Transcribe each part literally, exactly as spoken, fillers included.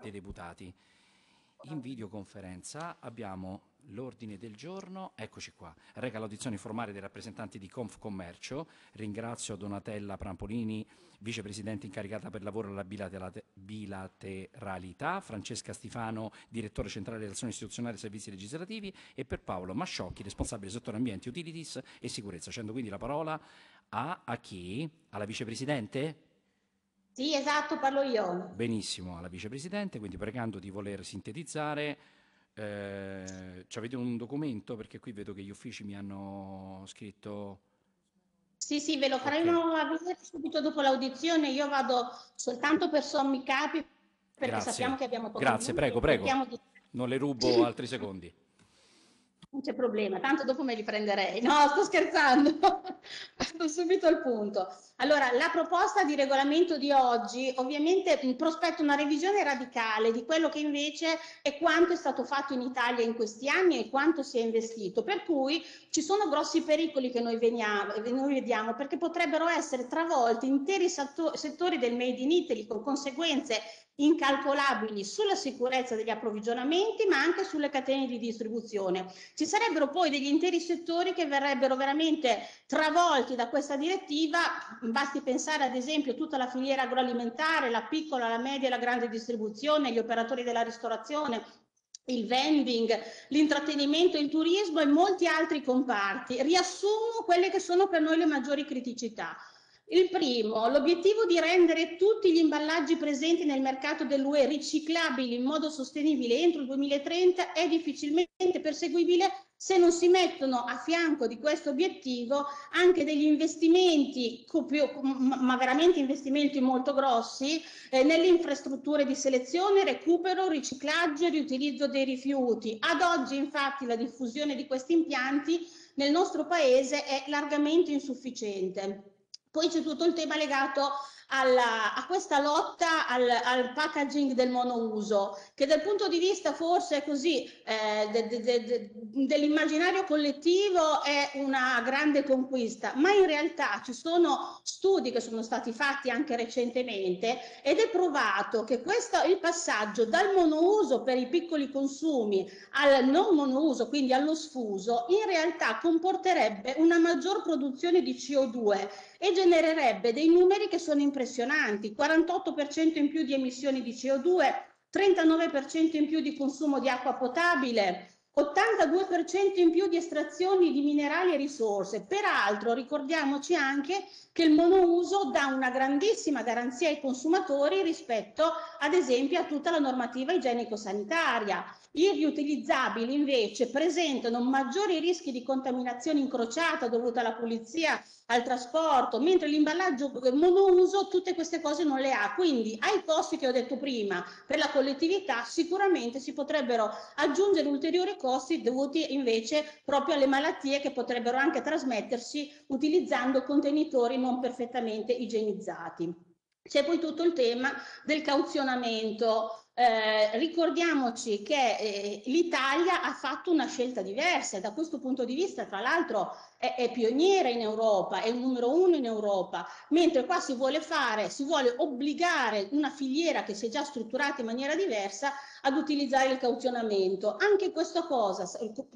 dei deputati. In videoconferenza abbiamo l'ordine del giorno, eccoci qua, reca l'audizione formale dei rappresentanti di Confcommercio. Ringrazio Donatella Prampolini, vicepresidente incaricata per lavoro alla bilateralità, Francesca Stifano, direttore centrale relazioni istituzionali e servizi legislativi, e per Paolo Masciocchi, responsabile settore ambiente, utilities e sicurezza. Cendo quindi la parola a, a chi? Alla vicepresidente? Sì, esatto, parlo io. Benissimo, alla vicepresidente, quindi pregando di voler sintetizzare. Eh, avete un documento? Perché qui vedo che gli uffici mi hanno scritto... Sì, sì, ve lo faremo okay. subito dopo l'audizione, io vado soltanto per sommi capi, perché Grazie. sappiamo che abbiamo... poco Grazie, prego, prego, di... non le rubo altri secondi. Non c'è problema, tanto dopo me li prenderei. No, sto scherzando, vado subito al punto. Allora, la proposta di regolamento di oggi ovviamente prospetta una revisione radicale di quello che invece è quanto è stato fatto in Italia in questi anni e quanto si è investito, per cui ci sono grossi pericoli che noi, veniamo, noi vediamo, perché potrebbero essere travolti interi settori del Made in Italy con conseguenze incalcolabili sulla sicurezza degli approvvigionamenti ma anche sulle catene di distribuzione. Ci sarebbero poi degli interi settori che verrebbero veramente travolti da questa direttiva, basti pensare ad esempio a tutta la filiera agroalimentare, la piccola, la media e la grande distribuzione, gli operatori della ristorazione, il vending, l'intrattenimento, il turismo e molti altri comparti. Riassumo quelle che sono per noi le maggiori criticità. Il primo, l'obiettivo di rendere tutti gli imballaggi presenti nel mercato dell'U E riciclabili in modo sostenibile entro il duemilatrenta è difficilmente perseguibile se non si mettono a fianco di questo obiettivo anche degli investimenti, ma veramente investimenti molto grossi, eh, nelle infrastrutture di selezione, recupero, riciclaggio e riutilizzo dei rifiuti. Ad oggi, infatti, la diffusione di questi impianti nel nostro Paese è largamente insufficiente. Poi c'è tutto il tema legato alla, a questa lotta al, al packaging del monouso, che dal punto di vista forse così eh, de, de, de, de, dell'immaginario collettivo è una grande conquista, ma in realtà ci sono studi che sono stati fatti anche recentemente ed è provato che questo, il passaggio dal monouso per i piccoli consumi al non monouso, quindi allo sfuso, in realtà comporterebbe una maggior produzione di C O due e genererebbe dei numeri che sono impressionanti, quarantotto per cento in più di emissioni di C O due, trentanove per cento in più di consumo di acqua potabile, ottantadue per cento in più di estrazioni di minerali e risorse. Peraltro ricordiamoci anche che il monouso dà una grandissima garanzia ai consumatori rispetto ad esempio a tutta la normativa igienico-sanitaria. I riutilizzabili invece presentano maggiori rischi di contaminazione incrociata dovuta alla pulizia, al trasporto, mentre l'imballaggio monouso tutte queste cose non le ha, quindi ai costi che ho detto prima per la collettività sicuramente si potrebbero aggiungere ulteriori costi dovuti invece proprio alle malattie che potrebbero anche trasmettersi utilizzando contenitori non perfettamente igienizzati. C'è poi tutto il tema del cauzionamento. Eh, ricordiamoci che eh, l'Italia ha fatto una scelta diversa e da questo punto di vista tra l'altro è, è pioniera in Europa, è il numero uno in Europa, mentre qua si vuole fare, si vuole obbligare una filiera che si è già strutturata in maniera diversa ad utilizzare il cauzionamento. Anche questa cosa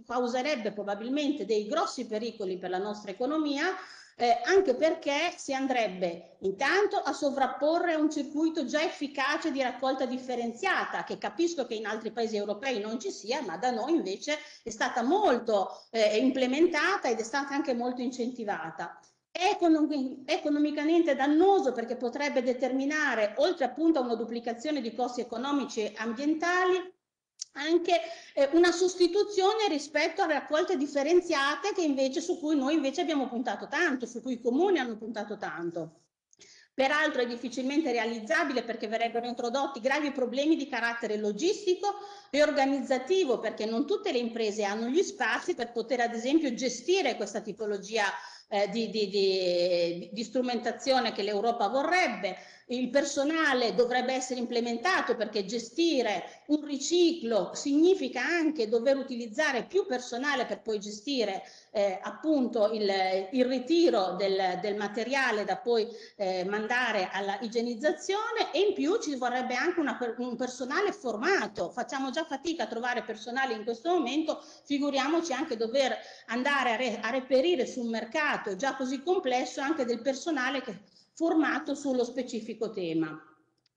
causerebbe probabilmente dei grossi pericoli per la nostra economia. Eh, anche perché si andrebbe intanto a sovrapporre un circuito già efficace di raccolta differenziata, che capisco che in altri paesi europei non ci sia, ma da noi invece è stata molto eh, implementata ed è stata anche molto incentivata. È econom- economicamente dannoso perché potrebbe determinare, oltre appunto a una duplicazione di costi economici e ambientali, anche eh, una sostituzione rispetto a raccolte differenziate che invece, su cui noi invece abbiamo puntato tanto, su cui i comuni hanno puntato tanto. Peraltro è difficilmente realizzabile perché verrebbero introdotti gravi problemi di carattere logistico e organizzativo, perché non tutte le imprese hanno gli spazi per poter ad esempio gestire questa tipologia eh, di, di, di, di strumentazione che l'Europa vorrebbe. Il personale dovrebbe essere implementato, perché gestire un riciclo significa anche dover utilizzare più personale per poi gestire eh, appunto il, il ritiro del, del materiale da poi eh, mandare alla igienizzazione, e in più ci vorrebbe anche una, un personale formato. Facciamo già fatica a trovare personale in questo momento, figuriamoci anche dover andare a, re, a reperire su un mercato già così complesso anche del personale che formato sullo specifico tema.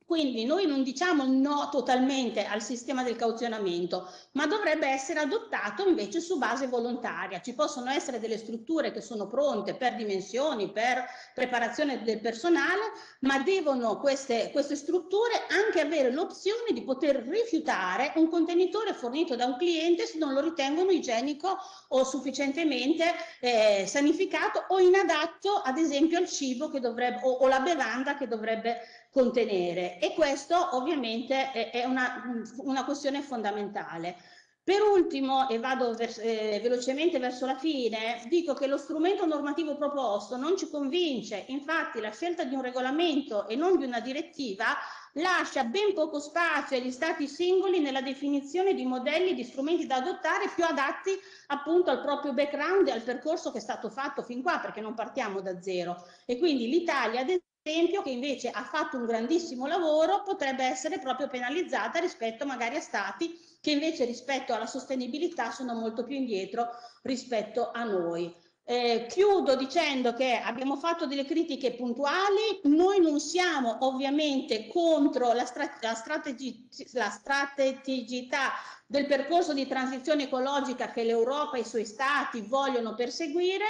Quindi noi non diciamo no totalmente al sistema del cauzionamento, ma dovrebbe essere adottato invece su base volontaria. Ci possono essere delle strutture che sono pronte per dimensioni, per preparazione del personale, ma devono queste, queste strutture anche avere l'opzione di poter rifiutare un contenitore fornito da un cliente se non lo ritengono igienico o sufficientemente eh, sanificato, o inadatto ad esempio al cibo che dovrebbe, o, o la bevanda che dovrebbe contenere. E questo ovviamente è, è una, una questione fondamentale. Per ultimo, e vado vers- eh, velocemente verso la fine, dico che lo strumento normativo proposto non ci convince. Infatti la scelta di un regolamento e non di una direttiva lascia ben poco spazio agli stati singoli nella definizione di modelli e di strumenti da adottare più adatti appunto al proprio background e al percorso che è stato fatto fin qua, perché non partiamo da zero. E quindi l'Italia, ad esempio, che invece ha fatto un grandissimo lavoro, potrebbe essere proprio penalizzata rispetto magari a stati che invece rispetto alla sostenibilità sono molto più indietro rispetto a noi. Eh, chiudo dicendo che abbiamo fatto delle critiche puntuali. Noi non siamo ovviamente contro la, stra- la, strategi- la strategicità del percorso di transizione ecologica che l'Europa e i suoi stati vogliono perseguire,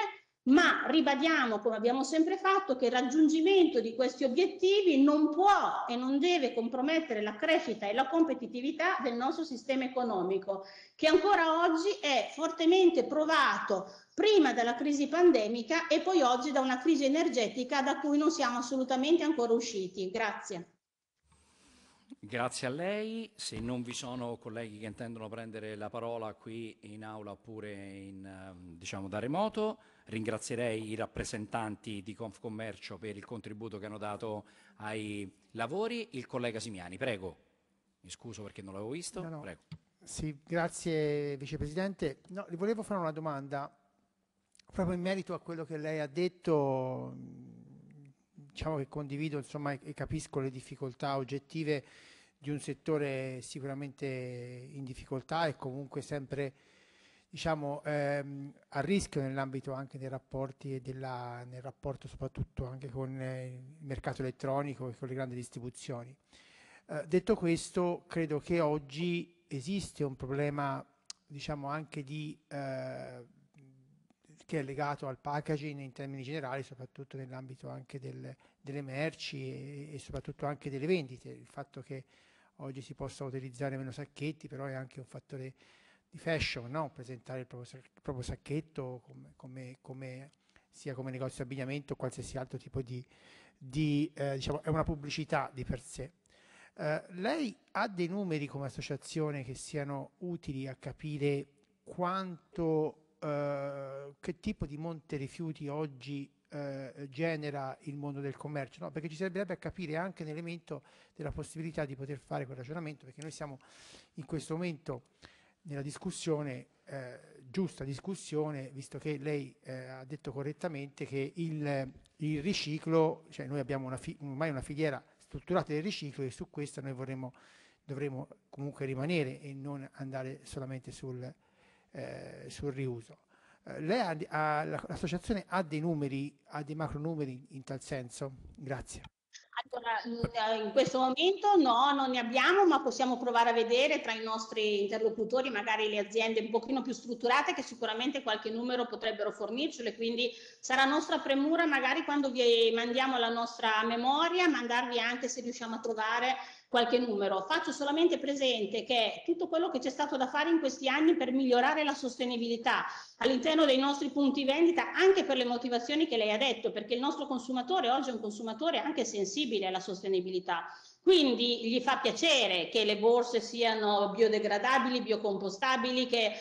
ma ribadiamo, come abbiamo sempre fatto, che il raggiungimento di questi obiettivi non può e non deve compromettere la crescita e la competitività del nostro sistema economico, che ancora oggi è fortemente provato prima dalla crisi pandemica e poi oggi da una crisi energetica da cui non siamo assolutamente ancora usciti. Grazie. Grazie a lei. Se non vi sono colleghi che intendono prendere la parola qui in aula oppure in, diciamo, da remoto, ringrazierei i rappresentanti di Confcommercio per il contributo che hanno dato ai lavori. Il collega Simiani, prego. Mi scuso perché non l'avevo visto. No, no. Prego. Sì, grazie Vicepresidente. No, le volevo fare una domanda proprio in merito a quello che lei ha detto. Diciamo che condivido, insomma, e capisco le difficoltà oggettive di un settore sicuramente in difficoltà e comunque sempre, diciamo, ehm, a rischio nell'ambito anche dei rapporti e della, nel rapporto soprattutto anche con eh, il mercato elettronico e con le grandi distribuzioni. Eh, detto questo, credo che oggi esiste un problema, diciamo, anche di, eh, che è legato al packaging in termini generali, soprattutto nell'ambito anche del, delle merci e, e soprattutto anche delle vendite. Il fatto che oggi si possa utilizzare meno sacchetti però è anche un fattore di fashion, no? Presentare il proprio, il proprio sacchetto come, come, come, sia come negozio di abbigliamento o qualsiasi altro tipo di, di eh, diciamo, è una pubblicità di per sé. Eh, lei ha dei numeri come associazione che siano utili a capire quanto, eh, che tipo di monte rifiuti oggi eh, genera il mondo del commercio, no? Perché ci servirebbe a capire anche un elemento della possibilità di poter fare quel ragionamento, perché noi siamo in questo momento nella discussione, eh, giusta discussione, visto che lei eh, ha detto correttamente che il, il riciclo, cioè noi abbiamo una fi- ormai una filiera strutturata del riciclo e su questa noi vorremmo, dovremmo comunque rimanere e non andare solamente sul, eh, sul riuso. Eh, lei ha, ha, l'associazione ha dei numeri, ha dei macro numeri in tal senso? Grazie. Allora, in questo momento no, non ne abbiamo, ma possiamo provare a vedere tra i nostri interlocutori, magari le aziende un pochino più strutturate, che sicuramente qualche numero potrebbero fornircele, quindi sarà nostra premura magari quando vi mandiamo la nostra memoria, mandarvi anche se riusciamo a trovare qualche numero. Faccio solamente presente che tutto quello che c'è stato da fare in questi anni per migliorare la sostenibilità all'interno dei nostri punti vendita, anche per le motivazioni che lei ha detto, perché il nostro consumatore oggi è un consumatore anche sensibile alla sostenibilità. Quindi gli fa piacere che le borse siano biodegradabili, biocompostabili, che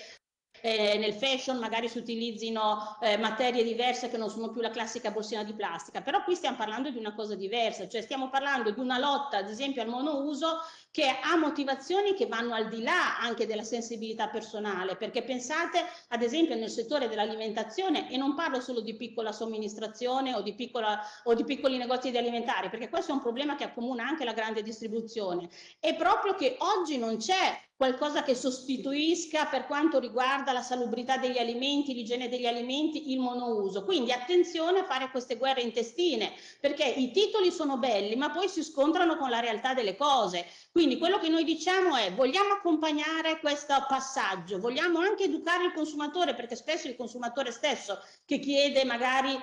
eh, nel fashion magari si utilizzino eh, materie diverse che non sono più la classica borsina di plastica, però qui stiamo parlando di una cosa diversa, cioè stiamo parlando di una lotta ad esempio al monouso che ha motivazioni che vanno al di là anche della sensibilità personale, perché pensate ad esempio nel settore dell'alimentazione, e non parlo solo di piccola somministrazione o di, piccola, o di piccoli negozi di alimentari, perché questo è un problema che accomuna anche la grande distribuzione, è proprio che oggi non c'è qualcosa che sostituisca per quanto riguarda la salubrità degli alimenti, l'igiene degli alimenti, il monouso. Quindi attenzione a fare queste guerre intestine, perché i titoli sono belli ma poi si scontrano con la realtà delle cose. Quindi quello che noi diciamo è: vogliamo accompagnare questo passaggio, vogliamo anche educare il consumatore, perché spesso il consumatore stesso che chiede magari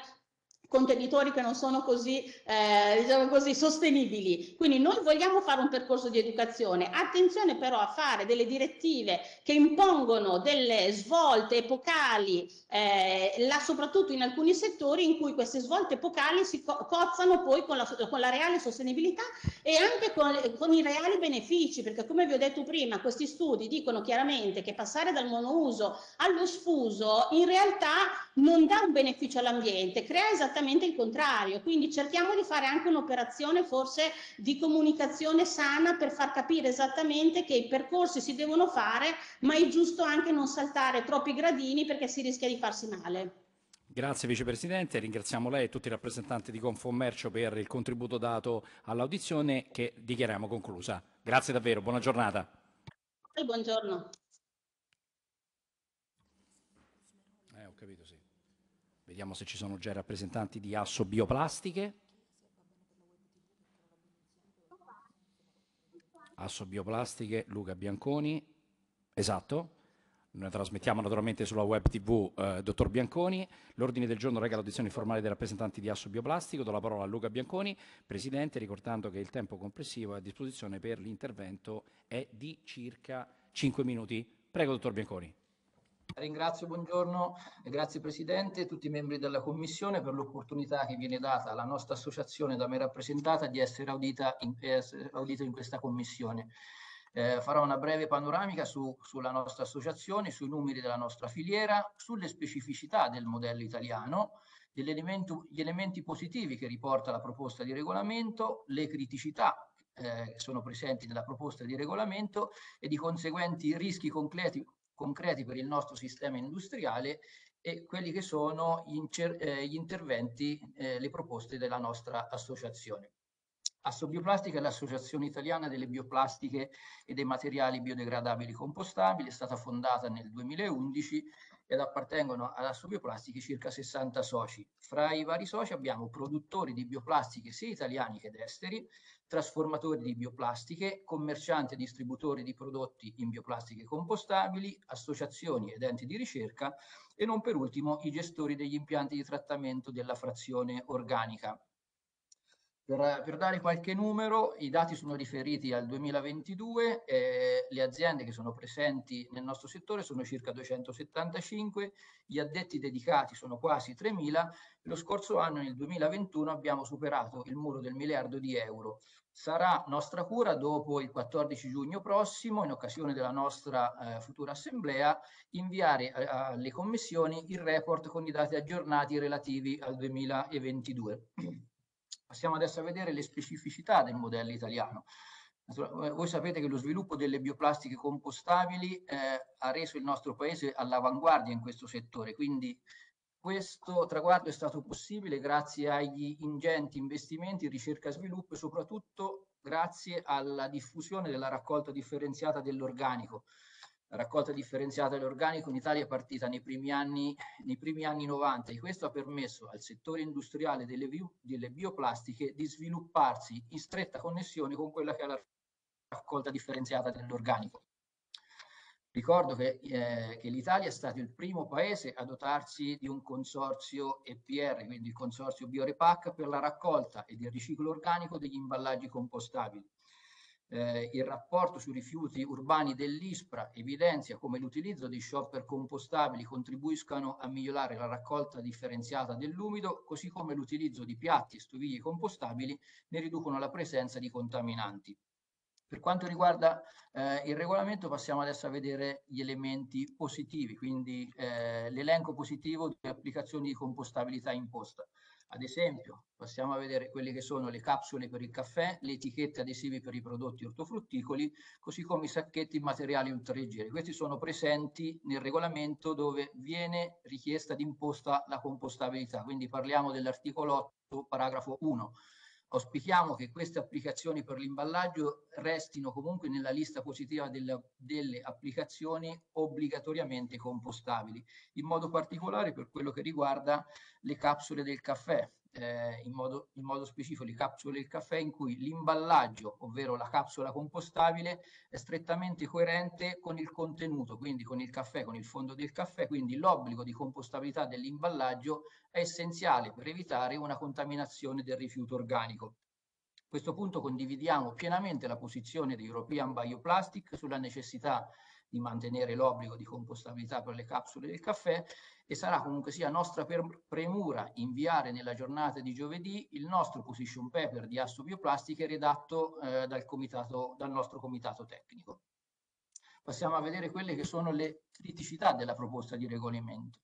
contenitori che non sono così, eh, diciamo così, sostenibili. Quindi noi vogliamo fare un percorso di educazione. Attenzione però a fare delle direttive che impongono delle svolte epocali, eh, là soprattutto in alcuni settori in cui queste svolte epocali si co cozzano poi con la, con la reale sostenibilità e anche con, con i reali benefici, perché come vi ho detto prima, questi studi dicono chiaramente che passare dal monouso allo sfuso in realtà non dà un beneficio all'ambiente, crea esattamente il contrario. Quindi cerchiamo di fare anche un'operazione forse di comunicazione sana per far capire esattamente che i percorsi si devono fare, ma è giusto anche non saltare troppi gradini perché si rischia di farsi male. Grazie Vicepresidente, ringraziamo lei e tutti i rappresentanti di Confcommercio per il contributo dato all'audizione, che dichiariamo conclusa. Grazie davvero, buona giornata. E buongiorno. Eh, ho capito, sì. Vediamo se ci sono già i rappresentanti di Assobioplastiche. Assobioplastiche, Luca Bianconi. Esatto. Noi trasmettiamo naturalmente sulla web tivù, eh, dottor Bianconi. L'ordine del giorno reca l'audizione formale dei rappresentanti di Assobioplastico. Do la parola a Luca Bianconi, Presidente, ricordando che il tempo complessivo a disposizione per l'intervento è di circa cinque minuti. Prego, dottor Bianconi. Ringrazio, buongiorno, grazie Presidente e tutti i membri della Commissione per l'opportunità che viene data alla nostra associazione da me rappresentata di essere audita in, essere audita in questa Commissione. Eh, farò una breve panoramica su, sulla nostra associazione, sui numeri della nostra filiera, sulle specificità del modello italiano, degli elementi, gli elementi positivi che riporta la proposta di regolamento, le criticità eh, che sono presenti nella proposta di regolamento e di conseguenti rischi concreti concreti per il nostro sistema industriale e quelli che sono gli interventi, eh, le proposte della nostra associazione. Assobioplastiche è l'Associazione Italiana delle Bioplastiche e dei Materiali Biodegradabili Compostabili, è stata fondata nel duemilaundici ed appartengono ad Assobioplastiche circa sessanta soci. Fra i vari soci abbiamo produttori di bioplastiche sia italiani che esteri, trasformatori di bioplastiche, commercianti e distributori di prodotti in bioplastiche compostabili, associazioni ed enti di ricerca e non per ultimo i gestori degli impianti di trattamento della frazione organica. Per, per dare qualche numero, i dati sono riferiti al duemilaventidue, eh, le aziende che sono presenti nel nostro settore sono circa duecentosettantacinque, gli addetti dedicati sono quasi tremila, lo scorso anno, nel duemilaventuno, abbiamo superato il muro del miliardo di euro. Sarà nostra cura, dopo il quattordici giugno prossimo, in occasione della nostra eh, futura assemblea, inviare alle commissioni il report con i dati aggiornati relativi al duemilaventidue. Passiamo adesso a vedere le specificità del modello italiano. Voi sapete che lo sviluppo delle bioplastiche compostabili eh, ha reso il nostro paese all'avanguardia in questo settore, quindi questo traguardo è stato possibile grazie agli ingenti investimenti in ricerca e sviluppo e soprattutto grazie alla diffusione della raccolta differenziata dell'organico. La raccolta differenziata dell'organico in Italia è partita nei primi anni, nei primi anni novanta e questo ha permesso al settore industriale delle, bio, delle bioplastiche di svilupparsi in stretta connessione con quella che è la raccolta differenziata dell'organico. Ricordo che, eh, che l'Italia è stato il primo paese a dotarsi di un consorzio E P R, quindi il consorzio Biorepac, per la raccolta e il riciclo organico degli imballaggi compostabili. Eh, il rapporto sui rifiuti urbani dell'ISPRA evidenzia come l'utilizzo di shopper compostabili contribuiscano a migliorare la raccolta differenziata dell'umido, così come l'utilizzo di piatti e stoviglie compostabili ne riducono la presenza di contaminanti. Per quanto riguarda eh, il regolamento, passiamo adesso a vedere gli elementi positivi, quindi eh, l'elenco positivo di applicazioni di compostabilità imposta. Ad esempio, passiamo a vedere quelle che sono le capsule per il caffè, le etichette adesive per i prodotti ortofrutticoli, così come i sacchetti in materiali ultraleggeri. Questi sono presenti nel regolamento dove viene richiesta d'imposta la compostabilità, quindi parliamo dell'articolo otto, paragrafo uno. Auspichiamo che queste applicazioni per l'imballaggio restino comunque nella lista positiva della, delle applicazioni obbligatoriamente compostabili, in modo particolare per quello che riguarda le capsule del caffè, eh, in, modo, in modo specifico le capsule del caffè in cui l'imballaggio, ovvero la capsula compostabile, è strettamente coerente con il contenuto, quindi con il caffè, con il fondo del caffè, quindi l'obbligo di compostabilità dell'imballaggio è essenziale per evitare una contaminazione del rifiuto organico. A questo punto condividiamo pienamente la posizione di European Bioplastic sulla necessità di mantenere l'obbligo di compostabilità per le capsule del caffè e sarà comunque sia nostra premura inviare nella giornata di giovedì il nostro position paper di Assobioplastiche redatto eh, dal, comitato, dal nostro comitato tecnico. Passiamo a vedere quelle che sono le criticità della proposta di regolamento.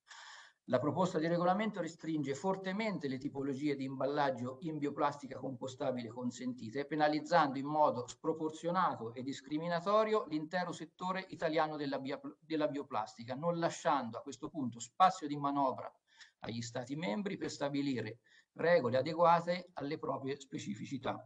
La proposta di regolamento restringe fortemente le tipologie di imballaggio in bioplastica compostabile consentite, penalizzando in modo sproporzionato e discriminatorio l'intero settore italiano della, bio, della bioplastica, non lasciando a questo punto spazio di manovra agli Stati membri per stabilire regole adeguate alle proprie specificità.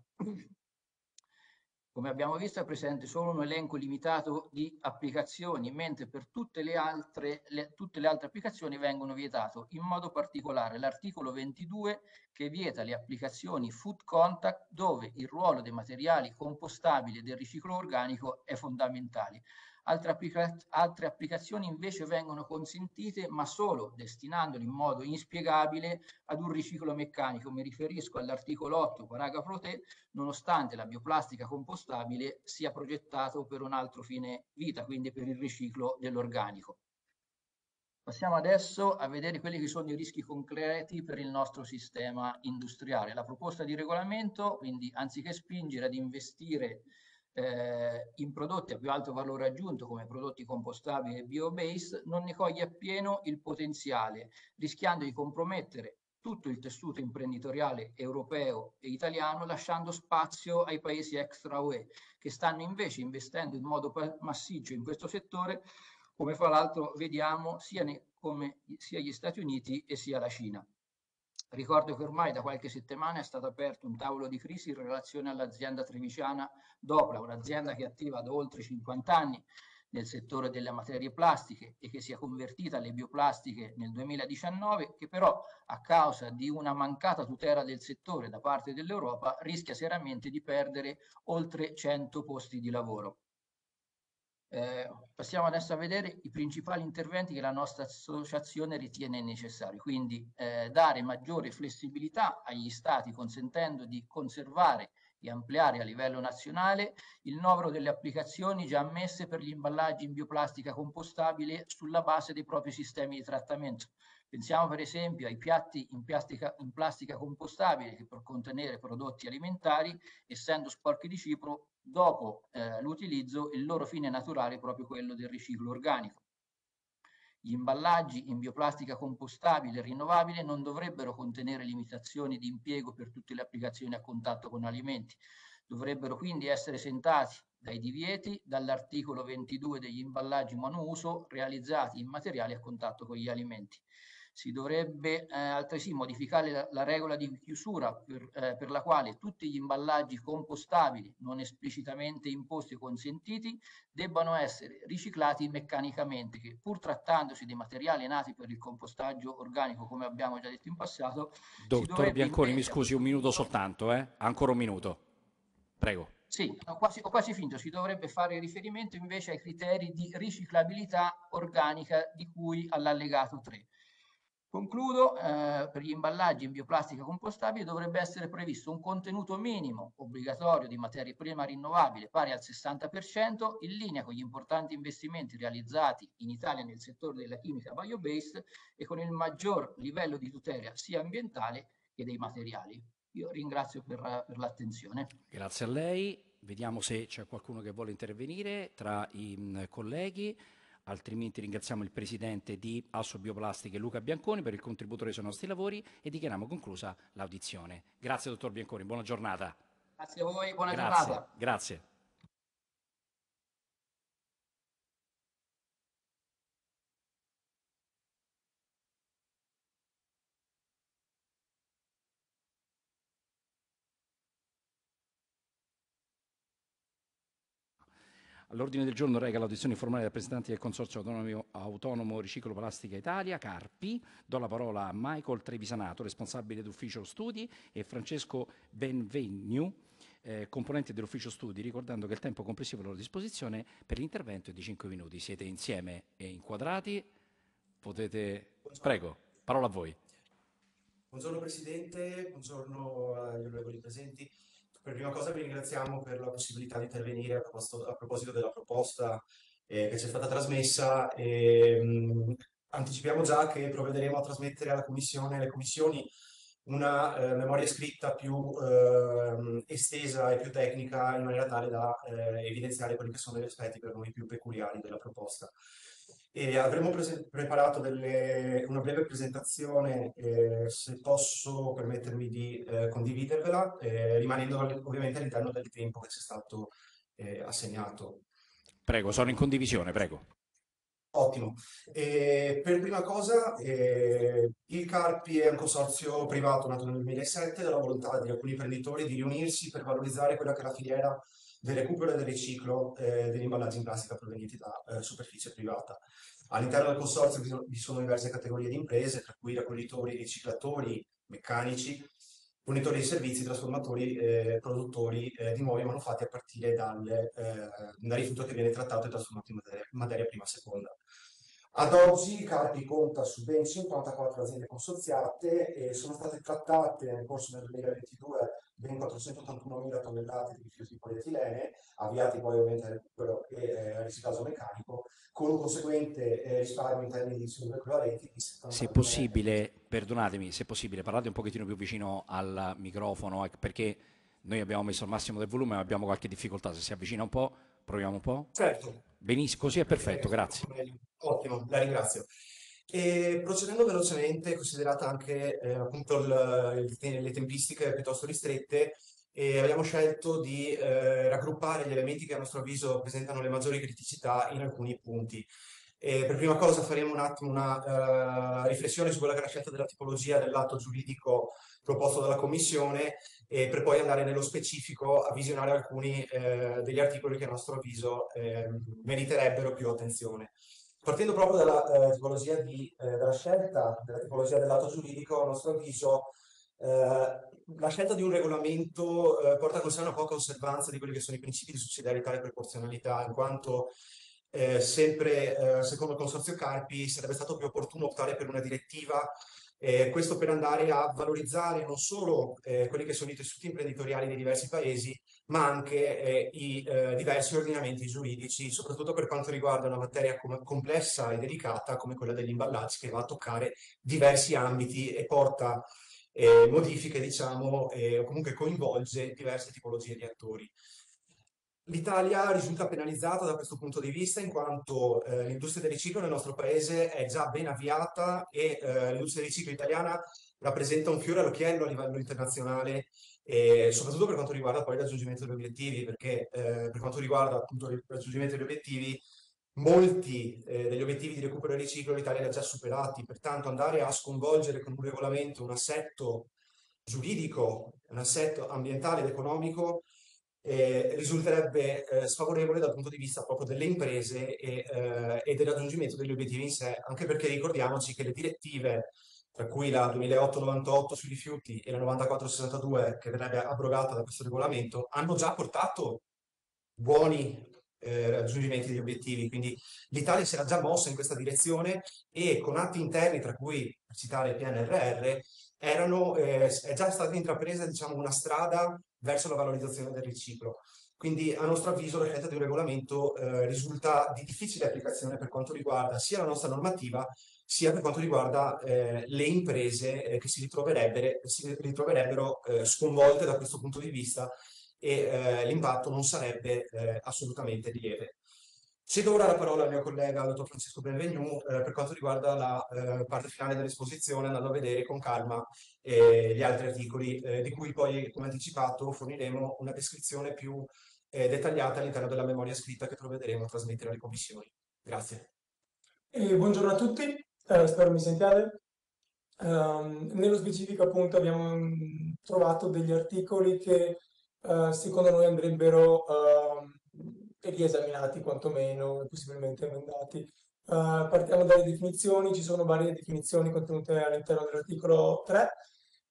Come abbiamo visto è presente solo un elenco limitato di applicazioni, mentre per tutte le altre, le, tutte le altre applicazioni vengono vietate, in modo particolare l'articolo ventidue che vieta le applicazioni food contact dove il ruolo dei materiali compostabili e del riciclo organico è fondamentale. Altre, applica- altre applicazioni invece vengono consentite ma solo destinandoli in modo inspiegabile ad un riciclo meccanico. Mi riferisco all'articolo otto, paragrafo tre, nonostante la bioplastica compostabile sia progettato per un altro fine vita, quindi per il riciclo dell'organico. Passiamo adesso a vedere quelli che sono i rischi concreti per il nostro sistema industriale. La proposta di regolamento, quindi, anziché spingere ad investire Eh, in prodotti a più alto valore aggiunto come prodotti compostabili e biobased, non ne coglie appieno il potenziale, rischiando di compromettere tutto il tessuto imprenditoriale europeo e italiano, lasciando spazio ai paesi extra U E che stanno invece investendo in modo massiccio in questo settore, come fra l'altro vediamo sia, ne, come, sia gli Stati Uniti e sia la Cina. Ricordo che ormai da qualche settimana è stato aperto un tavolo di crisi in relazione all'azienda trevigiana Dopla, un'azienda che è attiva da oltre cinquanta anni nel settore delle materie plastiche e che si è convertita alle bioplastiche nel duemiladiciannove, che però a causa di una mancata tutela del settore da parte dell'Europa rischia seriamente di perdere oltre cento posti di lavoro. Eh, passiamo adesso a vedere i principali interventi che la nostra associazione ritiene necessari, quindi eh, dare maggiore flessibilità agli Stati consentendo di conservare e ampliare a livello nazionale il novero delle applicazioni già ammesse per gli imballaggi in bioplastica compostabile sulla base dei propri sistemi di trattamento. Pensiamo per esempio ai piatti in plastica, in plastica compostabile che per contenere prodotti alimentari, essendo sporchi di cipro, dopo eh, l'utilizzo il loro fine naturale è proprio quello del riciclo organico. Gli imballaggi in bioplastica compostabile e rinnovabile non dovrebbero contenere limitazioni di impiego per tutte le applicazioni a contatto con alimenti, dovrebbero quindi essere esentati dai divieti dall'articolo ventidue degli imballaggi monouso realizzati in materiali a contatto con gli alimenti. Si dovrebbe eh, altresì modificare la, la regola di chiusura per, eh, per la quale tutti gli imballaggi compostabili non esplicitamente imposti o consentiti debbano essere riciclati meccanicamente, che pur trattandosi dei materiali nati per il compostaggio organico, come abbiamo già detto in passato... Dottor Bianconi, mi scusi, un minuto soltanto, eh? Ancora un minuto. Prego. Sì, ho quasi, ho quasi finito, si dovrebbe fare riferimento invece ai criteri di riciclabilità organica di cui all'allegato tre. Concludo, eh, per gli imballaggi in bioplastica compostabile dovrebbe essere previsto un contenuto minimo obbligatorio di materia prima rinnovabile pari al sessanta per cento, in linea con gli importanti investimenti realizzati in Italia nel settore della chimica biobased e con il maggior livello di tutela sia ambientale che dei materiali. Io ringrazio per, per l'attenzione. Grazie a lei. vediamo se c'è qualcuno che vuole intervenire tra i mh, colleghi, altrimenti ringraziamo il presidente di Assobioplastiche Luca Bianconi per il contributo reso ai nostri lavori e dichiariamo conclusa l'audizione. Grazie dottor Bianconi, buona giornata. Grazie a voi, buona grazie, giornata. Grazie. All'ordine del giorno reca l'audizione formale dei rappresentanti del Consorzio Autonomo, Autonomo Riciclo Plastica Italia, Carpi. Do la parola a Michael Trevisanato, responsabile d'ufficio studi, e Francesco Benvegnu, eh, componente dell'ufficio studi, ricordando che il tempo complessivo a loro disposizione per l'intervento è di cinque minuti. Siete insieme e inquadrati. Potete... Prego, parola a voi. Buongiorno Presidente, buongiorno agli onorevoli presenti. Per prima cosa vi ringraziamo per la possibilità di intervenire a proposito, a proposito della proposta eh, che ci è stata trasmessa. E, mh, anticipiamo già che provvederemo a trasmettere alla Commissione e alle Commissioni una eh, memoria scritta più eh, estesa e più tecnica, in maniera tale da eh, evidenziare quelli che sono gli aspetti per noi più peculiari della proposta. E avremo preparato delle, una breve presentazione, eh, se posso permettermi di eh, condividervela, eh, rimanendo ovviamente all'interno del tempo che ci è stato eh, assegnato. Prego, sono in condivisione, prego. Ottimo. Eh, per prima cosa, eh, il Carpi è un consorzio privato nato nel duemilasette dalla volontà di alcuni imprenditori di riunirsi per valorizzare quella che è la filiera del recupero e del riciclo eh, degli imballaggi in plastica provenienti da eh, superficie privata. All'interno del consorzio vi sono diverse categorie di imprese, tra cui raccoglitori, riciclatori, meccanici, fornitori di servizi, trasformatori, eh, produttori eh, di nuovi manufatti a partire dal, eh, dal rifiuto che viene trattato e trasformato in materia, materia prima seconda. Ad oggi Carpi conta su ben cinquantaquattro aziende consorziate e sono state trattate nel corso del duemilaventidue ben quattrocentottantunomila tonnellate di rifiuti di polietilene, avviati poi ovviamente al recupero e eh, al riciclaggio meccanico, con un conseguente eh, risparmio in termini di circolarieti. Se possibile, perdonatemi, se possibile, parlate un pochettino più vicino al microfono, perché noi abbiamo messo al massimo del volume, ma abbiamo qualche difficoltà. Se si avvicina un po', proviamo un po'. Certo. Benissimo, così è perfetto, grazie. Ottimo, la ringrazio. E procedendo velocemente, considerata anche eh, appunto il, il, le tempistiche piuttosto ristrette, eh, abbiamo scelto di eh, raggruppare gli elementi che a nostro avviso presentano le maggiori criticità in alcuni punti. E per prima cosa faremo un attimo una uh, riflessione su quella che è la scelta della tipologia dell'atto giuridico proposto dalla Commissione, e per poi andare nello specifico a visionare alcuni uh, degli articoli che a nostro avviso uh, meriterebbero più attenzione. Partendo proprio dalla, uh, tipologia di, uh, dalla scelta della tipologia dell'atto giuridico, a nostro avviso uh, la scelta di un regolamento uh, porta con sé una poca osservanza di quelli che sono i principi di sussidiarietà e proporzionalità, in quanto Eh, sempre eh, secondo il Consorzio Carpi sarebbe stato più opportuno optare per una direttiva, eh, questo per andare a valorizzare non solo eh, quelli che sono i tessuti imprenditoriali dei diversi paesi, ma anche eh, i eh, diversi ordinamenti giuridici, soprattutto per quanto riguarda una materia com complessa e delicata come quella degli imballaggi, che va a toccare diversi ambiti e porta eh, modifiche, diciamo, eh, o comunque coinvolge diverse tipologie di attori. L'Italia risulta penalizzata da questo punto di vista, in quanto eh, l'industria del riciclo nel nostro paese è già ben avviata e eh, l'industria del riciclo italiana rappresenta un fiore all'occhiello a livello internazionale, eh, soprattutto per quanto riguarda poi il raggiungimento degli obiettivi, perché eh, per quanto riguarda appunto il raggiungimento degli obiettivi, molti eh, degli obiettivi di recupero e riciclo l'Italia li ha già superati, pertanto andare a sconvolgere con un regolamento un assetto giuridico, un assetto ambientale ed economico, Eh, risulterebbe eh, sfavorevole dal punto di vista proprio delle imprese e, eh, e del raggiungimento degli obiettivi in sé, anche perché ricordiamoci che le direttive, tra cui la duemilaotto novantotto sui rifiuti e la novantaquattro sessantadue che verrebbe abrogata da questo regolamento, hanno già portato buoni eh, raggiungimenti degli obiettivi, quindi l'Italia si era già mossa in questa direzione e con atti interni, tra cui per citare il P N R R, erano, eh, è già stata intrapresa, diciamo, una strada verso la valorizzazione del riciclo. Quindi a nostro avviso la scelta di un regolamento eh, risulta di difficile applicazione per quanto riguarda sia la nostra normativa, sia per quanto riguarda eh, le imprese eh, che si ritroverebbero, si ritroverebbero eh, sconvolte da questo punto di vista e eh, l'impatto non sarebbe eh, assolutamente di lieve. Cedo ora la parola al mio collega, dottor Francesco Benvegnu, eh, per quanto riguarda la eh, parte finale dell'esposizione, andando a vedere con calma eh, gli altri articoli, eh, di cui poi, come anticipato, forniremo una descrizione più eh, dettagliata all'interno della memoria scritta che provvederemo a trasmettere alle commissioni. Grazie. Eh, buongiorno a tutti, eh, spero mi sentiate. Um, nello specifico, appunto, abbiamo mh, trovato degli articoli che uh, secondo noi andrebbero... Uh, e riesaminati quantomeno, possibilmente emendati. Uh, partiamo dalle definizioni, ci sono varie definizioni contenute all'interno dell'articolo tre,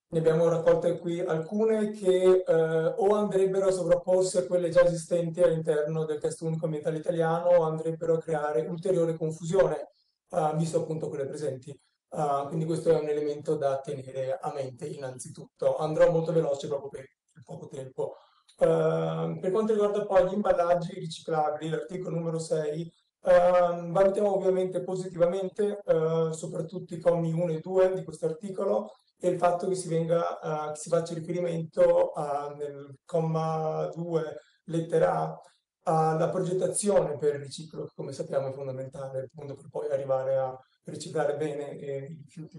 ne abbiamo raccolte qui alcune che uh, o andrebbero a sovrapporsi a quelle già esistenti all'interno del testo unico ambientale italiano o andrebbero a creare ulteriore confusione, uh, visto appunto quelle presenti. Uh, quindi questo è un elemento da tenere a mente innanzitutto. Andrò molto veloce proprio per poco tempo. Uh, per quanto riguarda poi gli imballaggi riciclabili, l'articolo numero sei, uh, valutiamo ovviamente positivamente uh, soprattutto i commi uno e due di questo articolo e il fatto che si, venga, uh, che si faccia riferimento uh, nel comma due lettera A alla progettazione per il riciclo, che come sappiamo è fondamentale appunto per poi arrivare a riciclare bene eh, i rifiuti.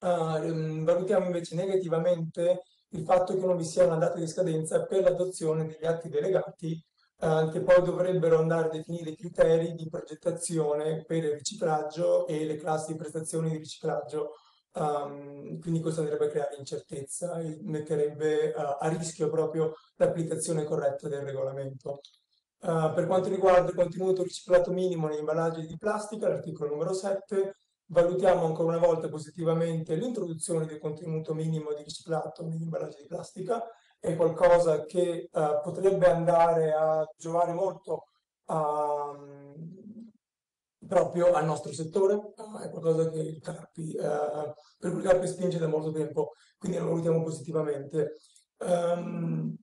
Uh, valutiamo invece negativamente il fatto che non vi sia una data di scadenza per l'adozione degli atti delegati eh, che poi dovrebbero andare a definire i criteri di progettazione per il riciclaggio e le classi di prestazioni di riciclaggio, um, quindi questo andrebbe a creare incertezza e metterebbe uh, a rischio proprio l'applicazione corretta del regolamento. Uh, per quanto riguarda il contenuto riciclato minimo negli imballaggi di plastica, l'articolo numero sette, valutiamo ancora una volta positivamente l'introduzione del contenuto minimo di riciclato negli imballaggi di plastica, è qualcosa che uh, potrebbe andare a giovare molto uh, proprio al nostro settore, uh, è qualcosa che il Carpi, uh, per cui il Carpi spinge da molto tempo, quindi lo valutiamo positivamente. Um,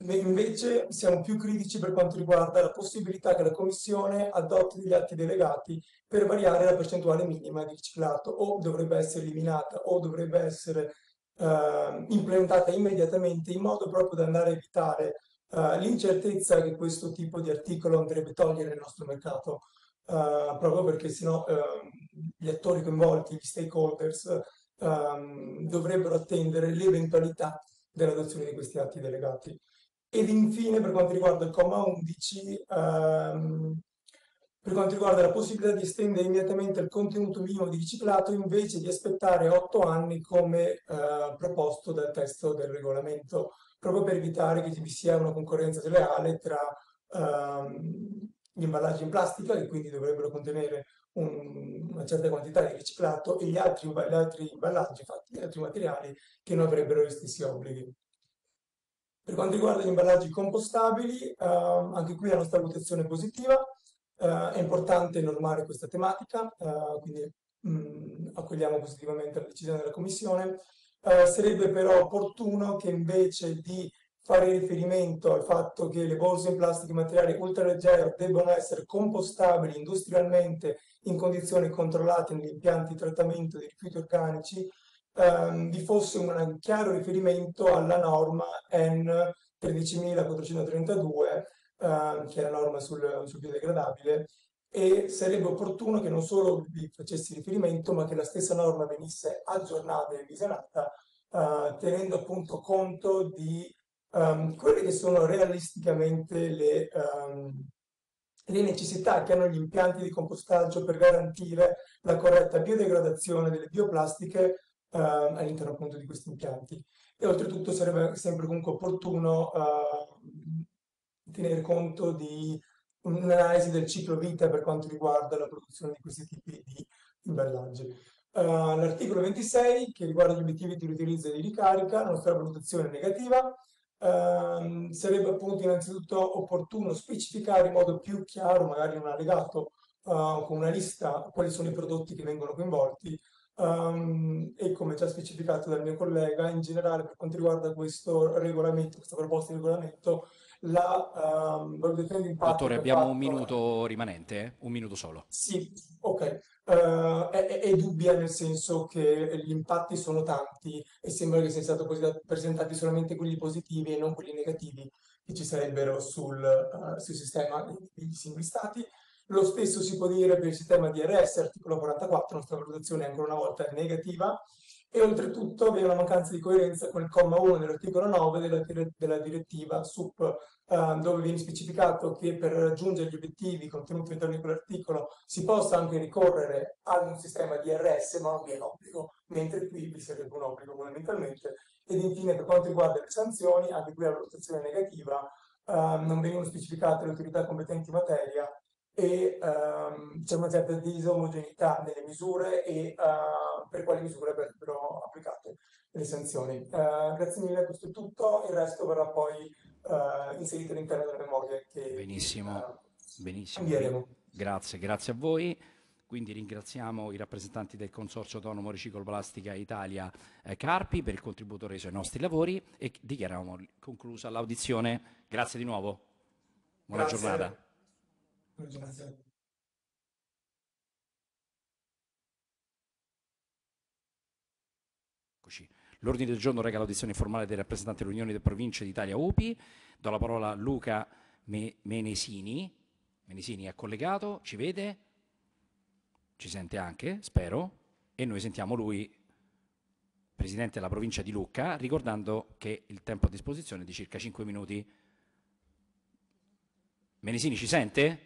Invece siamo più critici per quanto riguarda la possibilità che la Commissione adotti degli atti delegati per variare la percentuale minima di riciclato, o dovrebbe essere eliminata o dovrebbe essere uh, implementata immediatamente in modo proprio da andare a evitare uh, l'incertezza che questo tipo di articolo andrebbe a togliere nel nostro mercato, uh, proprio perché sennò uh, gli attori coinvolti, gli stakeholders, uh, dovrebbero attendere l'eventualità dell'adozione di questi atti delegati. Ed infine, per quanto riguarda il comma undici, ehm, per quanto riguarda la possibilità di estendere immediatamente il contenuto minimo di riciclato invece di aspettare otto anni come eh, proposto dal testo del regolamento, proprio per evitare che ci sia una concorrenza sleale tra ehm, gli imballaggi in plastica, che quindi dovrebbero contenere un, una certa quantità di riciclato, e gli altri, gli altri imballaggi fatti di altri materiali che non avrebbero gli stessi obblighi. Per quanto riguarda gli imballaggi compostabili, eh, anche qui la nostra valutazione è positiva, eh, è importante normare questa tematica, eh, quindi mh, accogliamo positivamente la decisione della Commissione. Eh, sarebbe però opportuno che invece di fare riferimento al fatto che le borse in plastica e materiali ultraleggeri debbano essere compostabili industrialmente in condizioni controllate negli impianti di trattamento dei rifiuti organici, Ehm, vi fosse un chiaro riferimento alla norma E N tredici quattrocentotrentadue, ehm, che è la norma sul, sul biodegradabile, e sarebbe opportuno che non solo vi facessi riferimento, ma che la stessa norma venisse aggiornata e revisionata, eh, tenendo appunto conto di ehm, quelle che sono realisticamente le, ehm, le necessità che hanno gli impianti di compostaggio per garantire la corretta biodegradazione delle bioplastiche Uh, all'interno appunto di questi impianti. E oltretutto sarebbe sempre comunque opportuno uh, tenere conto di un'analisi del ciclo vita per quanto riguarda la produzione di questi tipi di imballaggi. Uh, L'articolo ventisei, che riguarda gli obiettivi di riutilizzo e di ricarica, la nostra valutazione è negativa. Uh, sarebbe appunto innanzitutto opportuno specificare in modo più chiaro, magari in un allegato, uh, con una lista, quali sono i prodotti che vengono coinvolti. Um, e come già specificato dal mio collega, in generale per quanto riguarda questo regolamento, questa proposta di regolamento, la um, valutazione di impatto. Dottore, abbiamo fatto... un minuto rimanente, eh? Un minuto solo. Sì, ok. Uh, è, è dubbia, nel senso che gli impatti sono tanti e sembra che siano stati presentati solamente quelli positivi e non quelli negativi che ci sarebbero sul, uh, sul sistema degli singoli stati. Lo stesso si può dire per il sistema D R S, articolo quarantaquattro, nostra valutazione ancora una volta è negativa, e oltretutto vi è una mancanza di coerenza con il comma uno dell'articolo nove della, della direttiva S U P, eh, dove viene specificato che per raggiungere gli obiettivi contenuti all'interno di quell'articolo si possa anche ricorrere ad un sistema D R S, ma non vi è l'obbligo, mentre qui vi sarebbe un obbligo fondamentalmente. Ed infine, per quanto riguarda le sanzioni, anche qui la valutazione è negativa, eh, non vengono specificate le autorità competenti in materia, e ehm, c'è una certa disomogeneità delle misure e eh, per quali misure verrebbero applicate le sanzioni. Eh, grazie mille, questo è tutto, il resto verrà poi eh, inserito all'interno della memoria che benissimo, eh, benissimo. Invieremo. Grazie, grazie a voi. Quindi ringraziamo i rappresentanti del Consorzio Autonomo Riciclo Plastica Italia eh, Carpi per il contributo reso ai nostri lavori e dichiariamo conclusa l'audizione. Grazie di nuovo. Buona grazie. Giornata. Grazie. L'ordine del giorno reca l'audizione informale del rappresentante dell'Unione delle Province d'Italia U P I. Do la parola a Luca Menesini. Menesini è collegato, ci vede, ci sente anche, spero, e noi sentiamo lui, presidente della provincia di Lucca, ricordando che il tempo a disposizione è di circa cinque minuti. Menesini ci sente?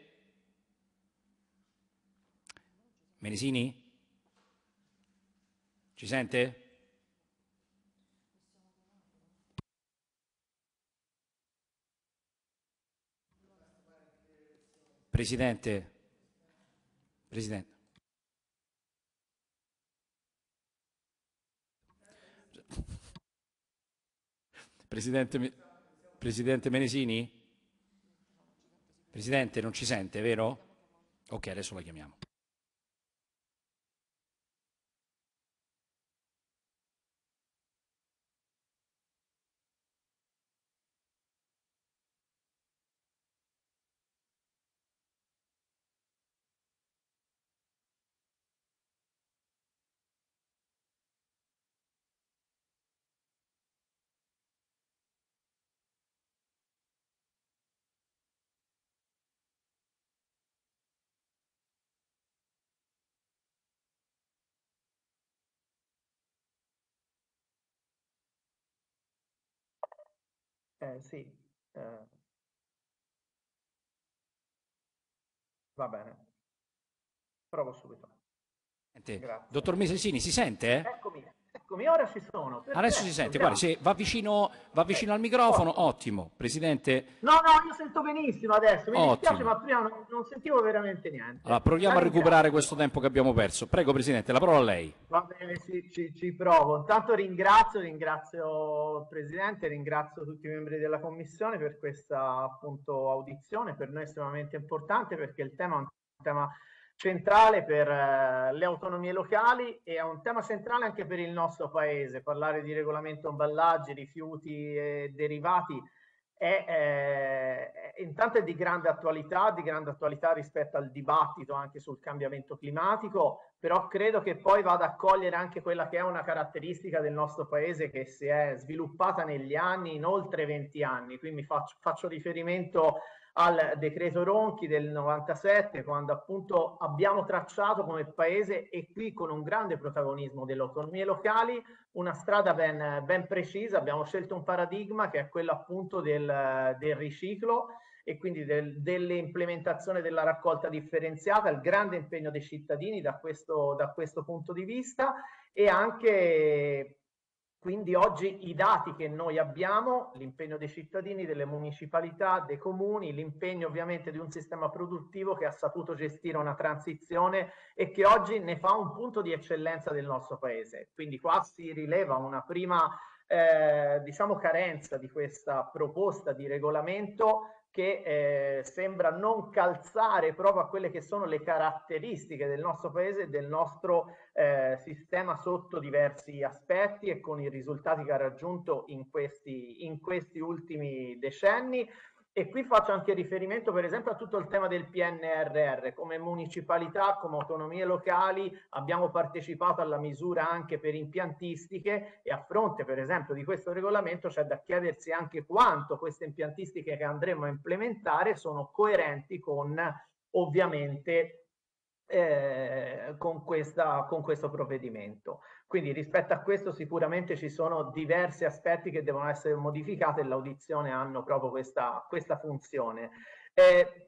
Menesini? Ci sente? Presidente, Presidente. Presidente, Presidente Menesini? Presidente, non ci sente, vero? Ok, adesso la chiamiamo. Eh, sì, eh. Va bene, provo subito. Grazie. Dottor Menesini, si sente? Eh? Eccomi, eccomi, ora ci sono. Perché? Adesso si sente, guarda, se va vicino, va vicino eh, al microfono, forse. Ottimo, Presidente. No, no, io sento benissimo adesso, mi ottimo. Dispiace, ma prima non, non sentivo veramente niente. Allora, proviamo Grazie. a recuperare questo tempo che abbiamo perso. Prego, Presidente, la parola a lei. Va bene, sì, ci, ci provo. Intanto ringrazio, ringrazio il Presidente, ringrazio tutti i membri della Commissione per questa appunto audizione, per noi è estremamente importante perché il tema è un tema centrale per eh, le autonomie locali e è un tema centrale anche per il nostro paese. Parlare di regolamento imballaggi, rifiuti e derivati è, è, è intanto è di grande attualità, di grande attualità rispetto al dibattito anche sul cambiamento climatico, però credo che poi vada a cogliere anche quella che è una caratteristica del nostro paese che si è sviluppata negli anni, in oltre venti anni, quindi faccio, faccio riferimento al decreto Ronchi del novantasette, quando appunto abbiamo tracciato come paese, e qui con un grande protagonismo delle autonomie locali, una strada ben, ben precisa. Abbiamo scelto un paradigma che è quello appunto del, del riciclo e quindi del, dell'implementazione della raccolta differenziata, il grande impegno dei cittadini da questo, da questo punto di vista, e anche quindi oggi i dati che noi abbiamo, l'impegno dei cittadini, delle municipalità, dei comuni, l'impegno ovviamente di un sistema produttivo che ha saputo gestire una transizione e che oggi ne fa un punto di eccellenza del nostro paese. Quindi qua si rileva una prima eh, diciamo carenza di questa proposta di regolamento che eh, sembra non calzare proprio a quelle che sono le caratteristiche del nostro paese e del nostro eh, sistema sotto diversi aspetti e con i risultati che ha raggiunto in questi, in questi ultimi decenni. E qui faccio anche riferimento per esempio a tutto il tema del P N R R. Come municipalità, come autonomie locali abbiamo partecipato alla misura anche per impiantistiche, e a fronte per esempio di questo regolamento c'è da chiedersi anche quanto queste impiantistiche che andremo a implementare sono coerenti con, ovviamente, eh, con, questa, con questo provvedimento. Quindi rispetto a questo sicuramente ci sono diversi aspetti che devono essere modificati, e l'audizione hanno proprio questa, questa funzione. Eh,